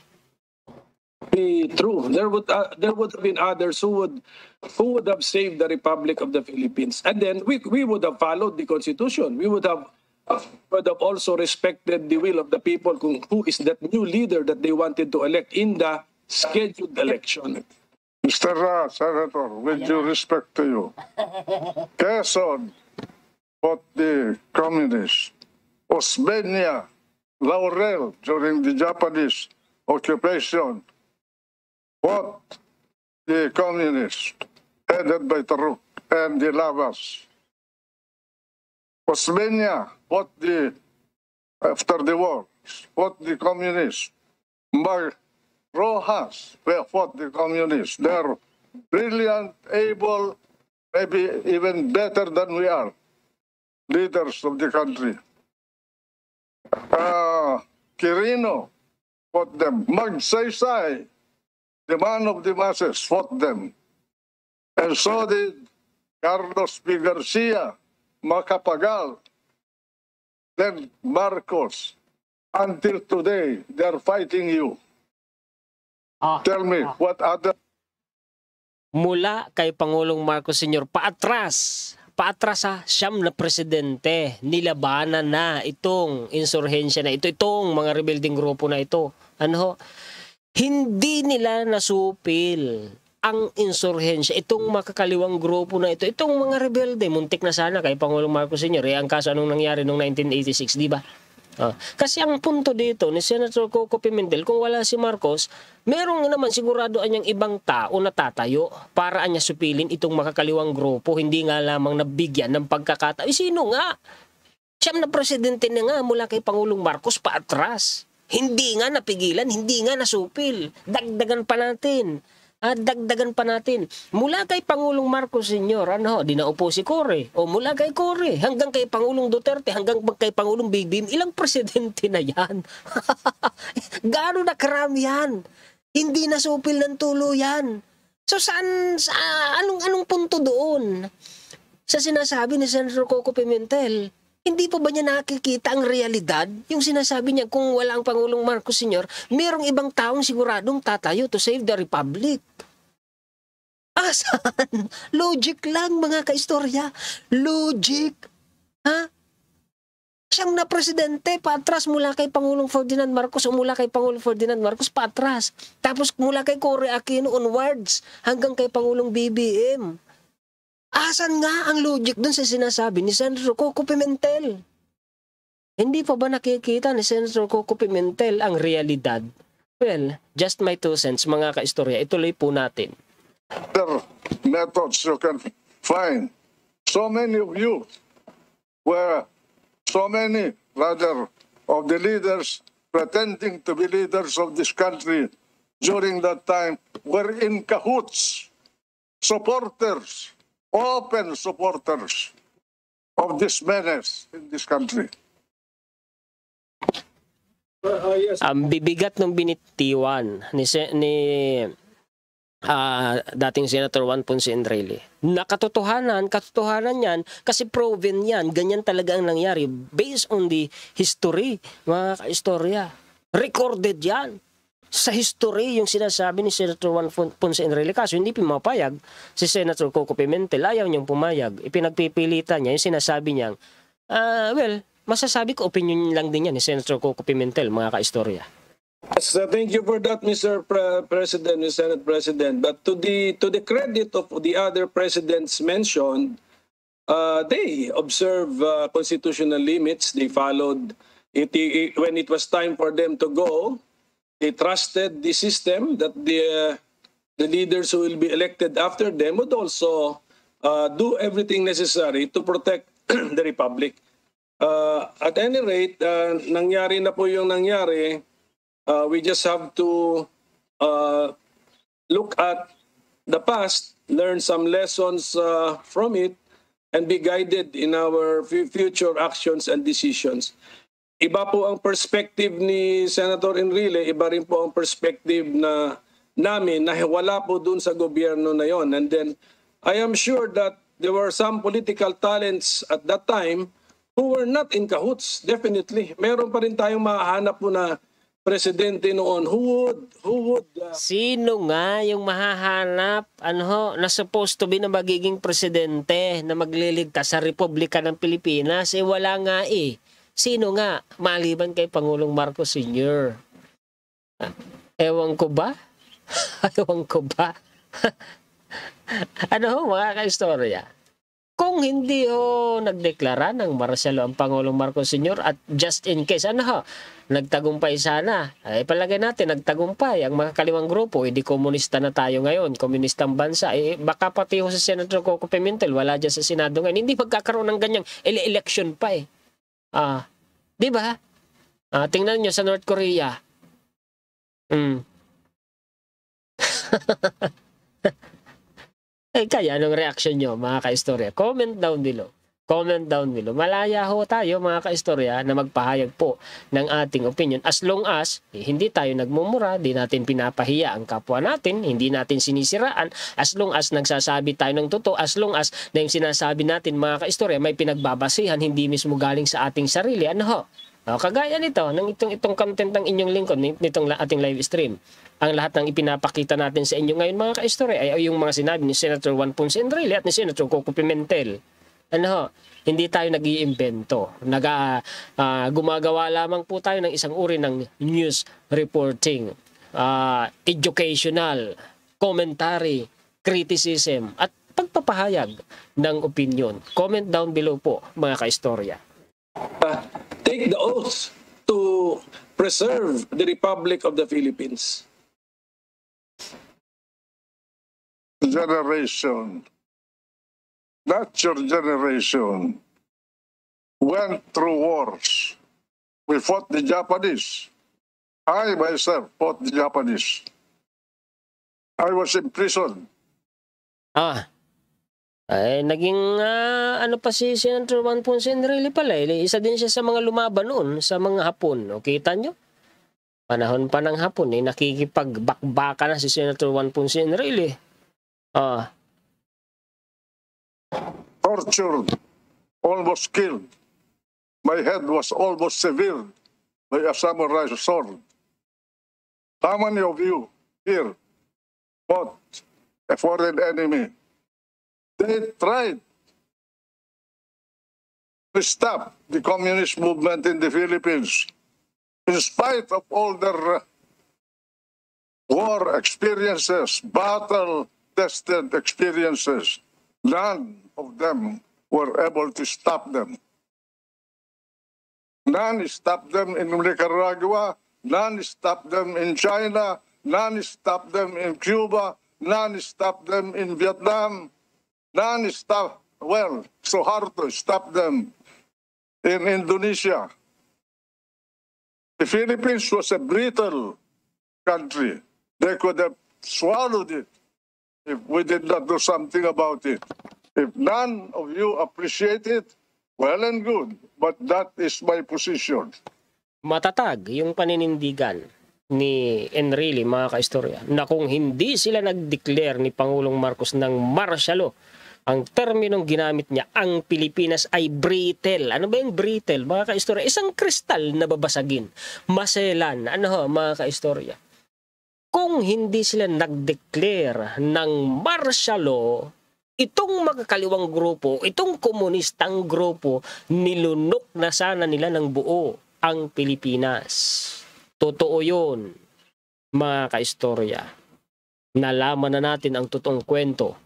True. There would have been others who would have saved the Republic of the Philippines, and then we would have followed the Constitution. We would have also respected the will of the people. Who is that new leader that they wanted to elect in the scheduled election? Mr. Senator, with due respect to you, Quezon fought the communists. Osmeña, Laurel during the Japanese occupation fought the communists headed by Taruk and the Lavas. Osmeña fought the, after the war, fought the communists. Rojas fought the communists. They're brilliant, able, maybe even better than we are, leaders of the country. Quirino fought them. Magsaysay, the man of the masses, fought them. And so did Carlos P. Garcia, Macapagal, then Marcos. Until today, they are fighting you. Tell me, what other... Mula kay Pangulong Marcos Sr., paatras ha, siyam na presidente, nilabanan na itong insurhensya na ito, itong mga rebuilding grupo na ito. Ano? Hindi nila nasupil ang insurhensya, itong makakaliwang grupo na ito, itong mga rebelde. Muntik na sana kay Pangulong Marcos Sr. Eh, ang kaso anong nangyari noong 1986, di ba? Kasi ang punto dito ni Senator Coco Pimentel, kung wala si Marcos, merong naman sigurado anyang ibang tao na tatayo para anya supilin itong makakaliwang grupo, hindi nga lamang nabigyan ng pagkakataon. Eh, sino nga? Siyam na presidente na nga mula kay Pangulong Marcos paatras. Hindi nga napigilan, hindi nga nasupil. Dagdagan pa natin. Mula kay Pangulong Marcos Sr., ano, dinaupo si Cory. O mula kay Cory, hanggang kay Pangulong Duterte, hanggang kay Pangulong BBM, ilang presidente na yan? Gano'n na karami yan? Hindi nasupil ng tulo yan. So saan, anong punto doon? Sa sinasabi ni Senator Coco Pimentel, hindi pa ba niya nakikita ang realidad? Yung sinasabi niya, kung wala ang Pangulong Marcos Sr., mayroong ibang taong siguradong tatayo to save the Republic. Asan? Logic lang, mga kaistorya. Logic. Ha? Siyam na presidente, paatras mula kay Pangulong Ferdinand Marcos o mula kay Pangulong Ferdinand Marcos, paatras. Tapos mula kay Cory Aquino onwards hanggang kay Pangulong BBM. Asan nga ang logic dun sa sinasabi ni Senator Coco Pimentel? Hindi pa ba nakikita ni Senator Coco Pimentel ang realidad? Well, just my 2 cents, mga kaistorya. Ituloy po natin. Other methods you can find. So many of you were, so many rather of the leaders pretending to be leaders of this country during that time were in cahoots, supporters, open supporters of this menace in this country. Ang bibigat ng binitiwan ni dating Senator Juan Ponce Enrile. Nakatotohanan yan, kasi proven yan, ganyan talaga ang nangyari based on the history, mga kaistorya. Recorded yan sa history yung sinasabi ni Senator Juan Ponce Enrile, kaso hindi pumapayag si Senator Coco Pimentel. Ayaw niyang pumayag. Ipinagpipilitan niya yung sinasabi niyang, well, masasabi ko opinion lang din yan ni Senator Coco Pimentel, mga kaistorya. Yes, thank you for that, Mr. President, Mr. Senate President. But to the credit of the other presidents mentioned, they observe constitutional limits. They followed it when it was time for them to go. They trusted the system that the leaders who will be elected after them would also do everything necessary to protect the Republic. At any rate, nangyari na po yung nangyari. We just have to look at the past, learn some lessons from it, and be guided in our future actions and decisions. Iba po ang perspective ni Senator Enrile, iba rin po ang perspective na namin na wala po dun sa gobyerno na yon. And then I am sure that there were some political talents at that time who were not in cahoots, definitely. Meron pa rin tayong mahanap po na presidente noon. Who would sino nga yung mahahanap na supposed to be na magiging presidente na magliligtas sa Republika ng Pilipinas? Eh wala nga eh. Sino nga maliban kay Pangulong Marcos Sr.? Ewan ko ba? Ewan ko ba? Mga kaistorya? Kung hindi nagdeklara ng Marcelo ang Pangulong Marcos Sr. at just in case, nagtagumpay sana. Ay palagay natin, nagtagumpay. Ang mga kaliwang grupo, hindi komunista na tayo ngayon, komunistang bansa. Baka pati ho sa Senator Coco Pimentel, wala dyan sa Senado ngayon. Hindi magkakaroon ng ganyang election pa eh. Diba? Tingnan nyo sa North Korea. Kaya anong reaction nyo mga kaistorya? Comment down below. Comment down below. Malaya ho tayo mga kaistorya na magpahayag po ng ating opinion. As long as hindi tayo nagmumura, hindi natin pinapahiya ang kapwa natin, hindi natin sinisiraan. As long as nagsasabi tayo ng totoo, as long as na yung sinasabi natin mga kaistorya may pinagbabasihan, hindi mismo galing sa ating sarili. Kagaya nito, ng itong content ng inyong lingkod, nitong ating live stream. Ang lahat ng ipinapakita natin sa inyo ngayon mga kaistorya ay yung mga sinabi ni Senator Juan Ponce Enrile at ni Senator Coco Pimentel. Hindi tayo nag-iimbento. Gumagawa lamang po tayo ng isang uri ng news reporting, educational, commentary, criticism, at pagpapahayag ng opinion. Comment down below po mga kaistorya. Take the oath to preserve the Republic of the Philippines. Generation, not your generation, went through wars. We fought the Japanese. I myself fought the Japanese. I was in prison. Ay, naging si Senator Juan Ponce Enrile pala. Isa din siya sa mga lumaban noon sa mga Hapon. O, kita nyo? Panahon pa ng Hapon, nakikipagbakbaka na si Senator Juan Ponce Enrile. Tortured, almost killed. My head was almost severed by a samurai sword. How many of you here fought a foreign enemy? They tried to stop the communist movement in the Philippines. In spite of all their war experiences, battle-tested experiences, none of them were able to stop them. None stopped them in Nicaragua, none stopped them in China, none stopped them in Cuba, none stopped them in Vietnam. None stop, well, so hard to stop them in Indonesia. The Philippines was a brittle country. They could have swallowed it if we did not do something about it. If none of you appreciate it, well and good, but that is my position. Matatag yung paninindigan ni Enrile mga kaistorya na kung hindi sila nag-declare ni Pangulong Marcos ng martial law, ang terminong ginamit niya, ang Pilipinas ay brittle. Ano ba yung brittle, mga kaistorya? Isang kristal na babasagin. Maselan. Mga kaistorya? Kung hindi sila nag-declare ng martial law, itong makakaliwang grupo, itong komunistang grupo, nilunok na sana nila ng buo ang Pilipinas. Totoo yun, mga kaistorya. Nalaman na natin ang totoong kwento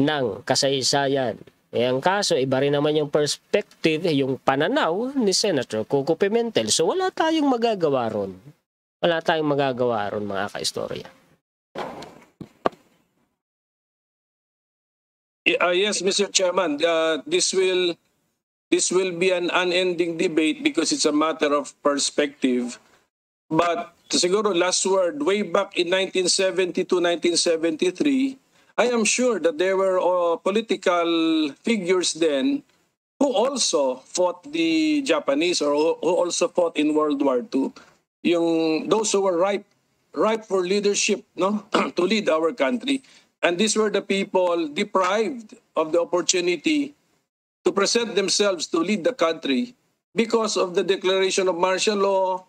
ng kasaysayan. Ang kaso, iba rin naman yung perspective, yung pananaw ni Senator Coco Pimentel. So wala tayong magagawa ron. Wala tayong magagawa ron mga kaistorya. Yes, Mr. Chairman, this will be an unending debate because it's a matter of perspective. But siguro last word, way back in 1970 to 1973, I am sure that there were political figures then who also fought the Japanese or who also fought in World War II. Yung those who were ripe for leadership, no, to lead our country, and these were the people deprived of the opportunity to present themselves to lead the country because of the declaration of martial law,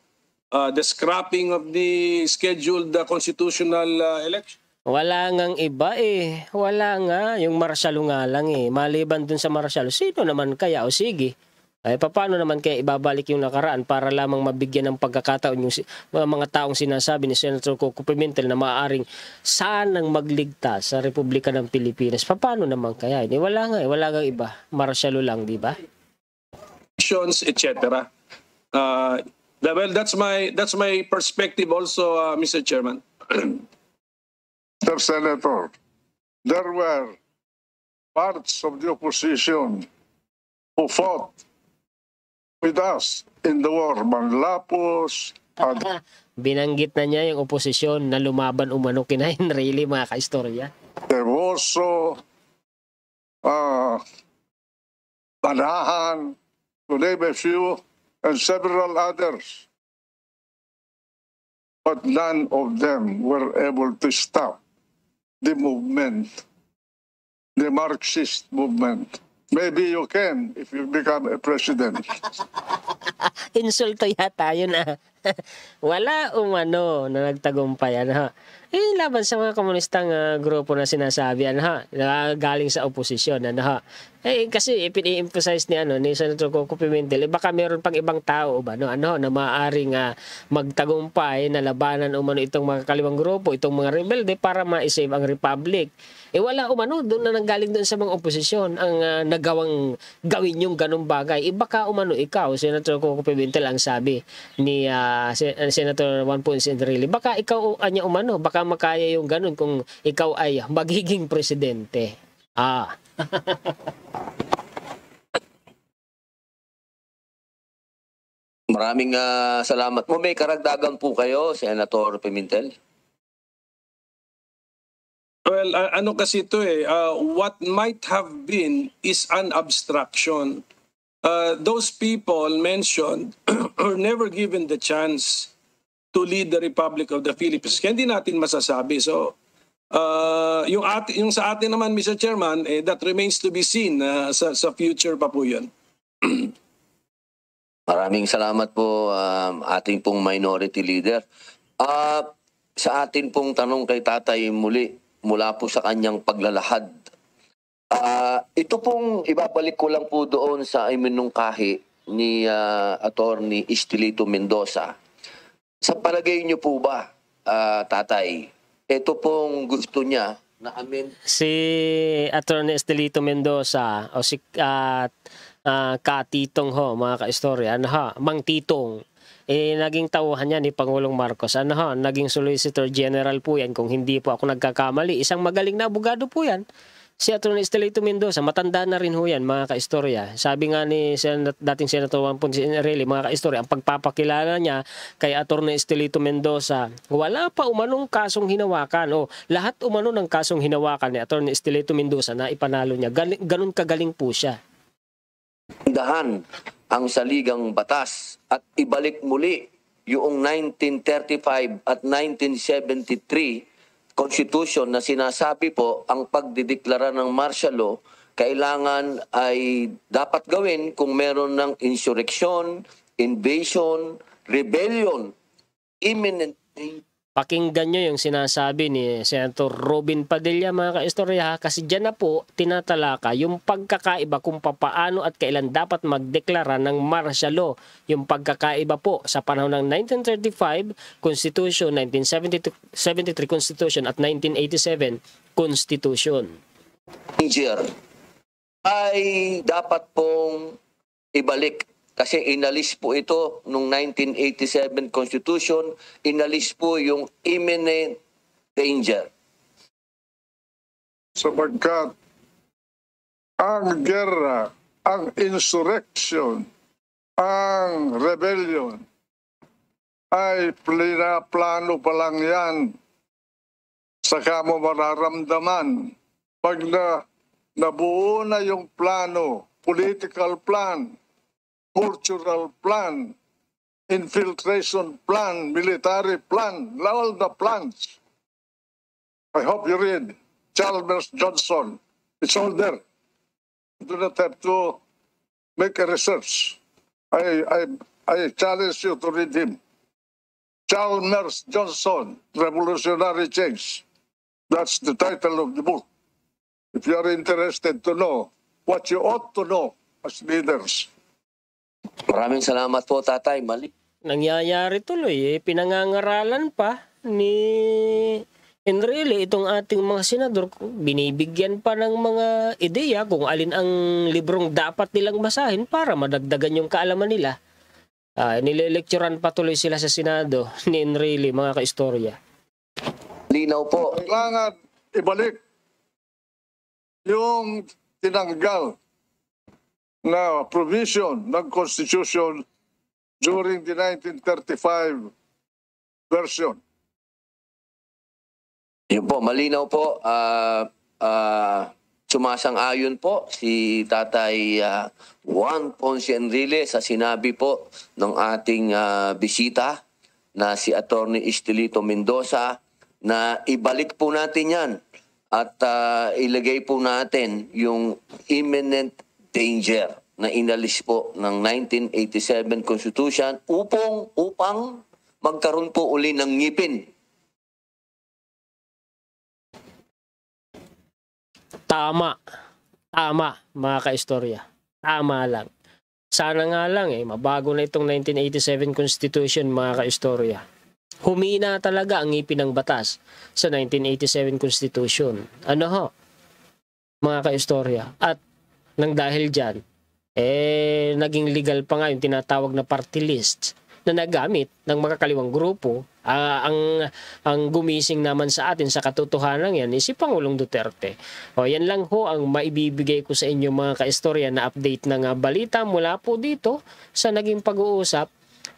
the scrapping of the scheduled constitutional election. Wala ngang iba eh. Wala nga. Yung martial nga lang eh. Maliban dun sa martial, sino naman kaya? O sige, ay paano naman kaya ibabalik yung nakaraan para lamang mabigyan ng pagkakataon yung mga taong sinasabi ni Senator Coco Pimentel na maaaring sanang magligtas sa Republika ng Pilipinas? Paano naman kaya? Eh, wala nga eh. Wala ngang iba. Martial lang, di ba? Etc. Well, that's my perspective also, Mr. Chairman. Mr. Senator, there were parts of the opposition who fought with us in the war. Manlapos. Binanggit na niya yung oposisyon na lumaban umano kina Enrile, mga kaistorya. There was also Banahan, to name a few, and several others. But none of them were able to stop the movement, the Marxist movement. Maybe you can if you become a president. Insulto yata yun ah. Wala umano na nagtagumpayan ha. Eh, laban sa mga komunistang grupo na sinasabi ha, galing sa oposisyon ha. Eh, kasi ipini-emphasize ni Senator Coco Pimentel, baka meron pang ibang tao ba, no, na maaaring magtagumpay na labanan umano itong mga kaliwang grupo, itong mga rebelde para ma-save ang republic. Eh wala umano doon na nanggaling doon sa mga oposisyon ang nagawang gawin yung ganung bagay. Eh baka umano ikaw, Senator Coco Pimentel, ang sabi ni Senator Juan Ponce Enrile, baka ikaw anya umano, baka makaya yung ganun kung ikaw ay magiging presidente. Ah. Maraming salamat po. May karagdagan po kayo, Senator Pimentel? Well, ano kasi ito eh, what might have been is an abstraction. Those people mentioned were never given the chance to lead the Republic of the Philippines. Kaya hindi natin masasabi. So, yung sa atin naman, Mr. Chairman, eh, that remains to be seen sa future pa po yun. Maraming salamat po ating pong minority leader. Sa atin pong tanong kay Tatay muli, mula po sa kanyang paglalahad. Ito pong ibabalik ko lang po doon sa iminungkahi ni Attorney Estelito Mendoza. Sa palagay niyo po ba, Tatay, ito pong gusto niya na amin? Si Attorney Estelito Mendoza o si Katitong ho, mga kaistorya, Mang Titong, eh, naging tauhan niya ni Pangulong Marcos. Naging Solicitor General po yan, kung hindi po ako nagkakamali. Isang magaling na abogado po yan. Si Atty. Estelito Mendoza, matanda na rin ho yan, mga kaistorya. Sabi nga ni dating Senator Juan Ponce Enrile, mga kaistorya, ang pagpapakilala niya kay Atty. Estelito Mendoza, wala pa umanong kasong hinawakan. O, lahat umano ng kasong hinawakan ni Atty. Estelito Mendoza na ipanalo niya. Ganun kagaling po siya. Dahan ang saligang batas at ibalik muli yung 1935 at 1973 Constitution na sinasabi po ang pagdideklara ng martial law kailangan ay dapat gawin kung meron ng insurrection, invasion, rebellion, imminent. Pakinggan nyo yung sinasabi ni Senator Robin Padilla, mga kaistorya, kasi dyan na po tinatalaka yung pagkakaiba kung papaano at kailan dapat magdeklara ng martial law. Yung pagkakaiba po sa panahon ng 1935 Constitution, 1973 Constitution at 1987 Constitution. Ay dapat pong ibalik. Kasi inalis po ito nung 1987 Constitution, inalis po yung imminent danger. Sapagkat ang gera, ang insurrection, ang rebellion ay plano pa lang yan. Saka mo mararamdaman pag nabuo na yung plano, political plan, cultural plan, infiltration plan, military plan, all the plans. I hope you read Chalmers Johnson. It's all there. You do not have to make a research. I challenge you to read him. Chalmers Johnson, Revolutionary Change. That's the title of the book. If you are interested to know what you ought to know as leaders. Maraming salamat po, Tatay. Mali. Nangyayari tuloy, pinangangaralan pa ni Enrile itong ating mga senador. Binibigyan pa ng mga ideya kung alin ang librong dapat nilang basahin para madagdagan yung kaalaman nila. Nilelekturan pa tuloy sila sa Senado ni Enrile, mga kaistorya. Linaw po. Kailangan ibalik yung tinanggal na provision ng Constitution during the 1935 version. Yun po, malinaw po. Sumasang-ayon po si Tatay Juan Ponce Enrile sa sinabi po ng ating bisita na si Attorney Estelito Mendoza na ibalik po natin yan at ilagay po natin yung imminent danger na inalis po ng 1987 Constitution upang magkaroon po uli ng ngipin. Tama. Tama, mga kaistorya. Tama lang. Sana nga lang mabago na itong 1987 Constitution, mga kaistorya. Humina talaga ang ngipin ng batas sa 1987 Constitution. Ano ho? Mga kaistorya. At nang dahil dyan, naging legal pa nga yung tinatawag na party list na nagamit ng mga kaliwang grupo. Ang gumising naman sa atin sa katotohanan yan si Pangulong Duterte. O yan lang ho ang maibibigay ko sa inyo, mga kaistorya, na update ng balita mula po dito sa naging pag-uusap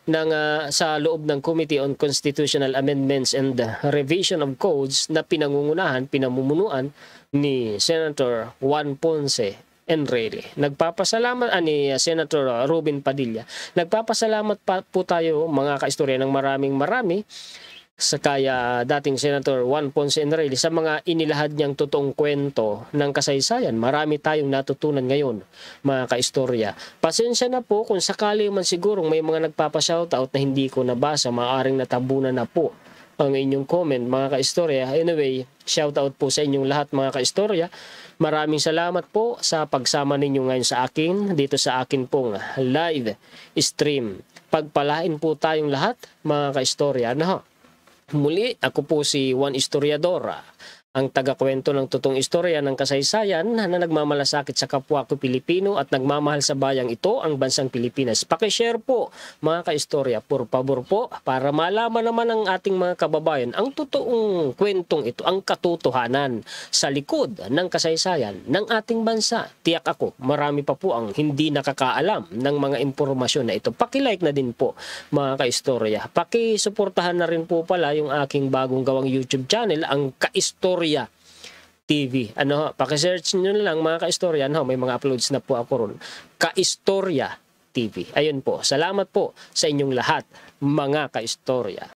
ng, sa loob ng Committee on Constitutional Amendments and Revision of Codes na pinamumunuan ni Senator Juan Ponce Enrile. Nagpapasalamat ni Senator Robin Padilla. Nagpapasalamat po tayo, mga kaistorya, ng maraming sa kaya dating Senator Juan Ponce Enrile sa mga inilahad niyang totoong kwento ng kasaysayan. Marami tayong natutunan ngayon, mga kaistorya. Pasensya na po kung sakali man sigurong may mga nagpapashoutout na hindi ko nabasa, maaaring natabunan na po ang inyong comment, mga kaistorya. Anyway, shout out po sa inyong lahat, mga kaistorya. Maraming salamat po sa pagsama ninyo ngayon sa akin dito sa akin pong live stream. Pagpalain po tayong lahat, mga kaistorya. Ano? Muli, ako po si Juan Historiadora, ang tagakwento ng totoong istorya ng kasaysayan na nagmamalasakit sa kapwa ko Pilipino at nagmamahal sa bayang ito, ang bansang Pilipinas. Pakishare po, mga kaistorya, por favor po, para malaman naman ng ating mga kababayan ang totoong kwentong ito, ang katotohanan sa likod ng kasaysayan ng ating bansa. Tiyak ako, marami pa po ang hindi nakakaalam ng mga impormasyon na ito. Pakilike na din po, mga kaistorya. Pakisuportahan na rin po pala yung aking bagong gawang YouTube channel, ang Kaistorya TV. Ano, paki-search niyo lang, mga kaistorya. Ano, may mga uploads na po ako ron. Kaistorya TV. Ayun po. Salamat po sa inyong lahat, mga kaistorya.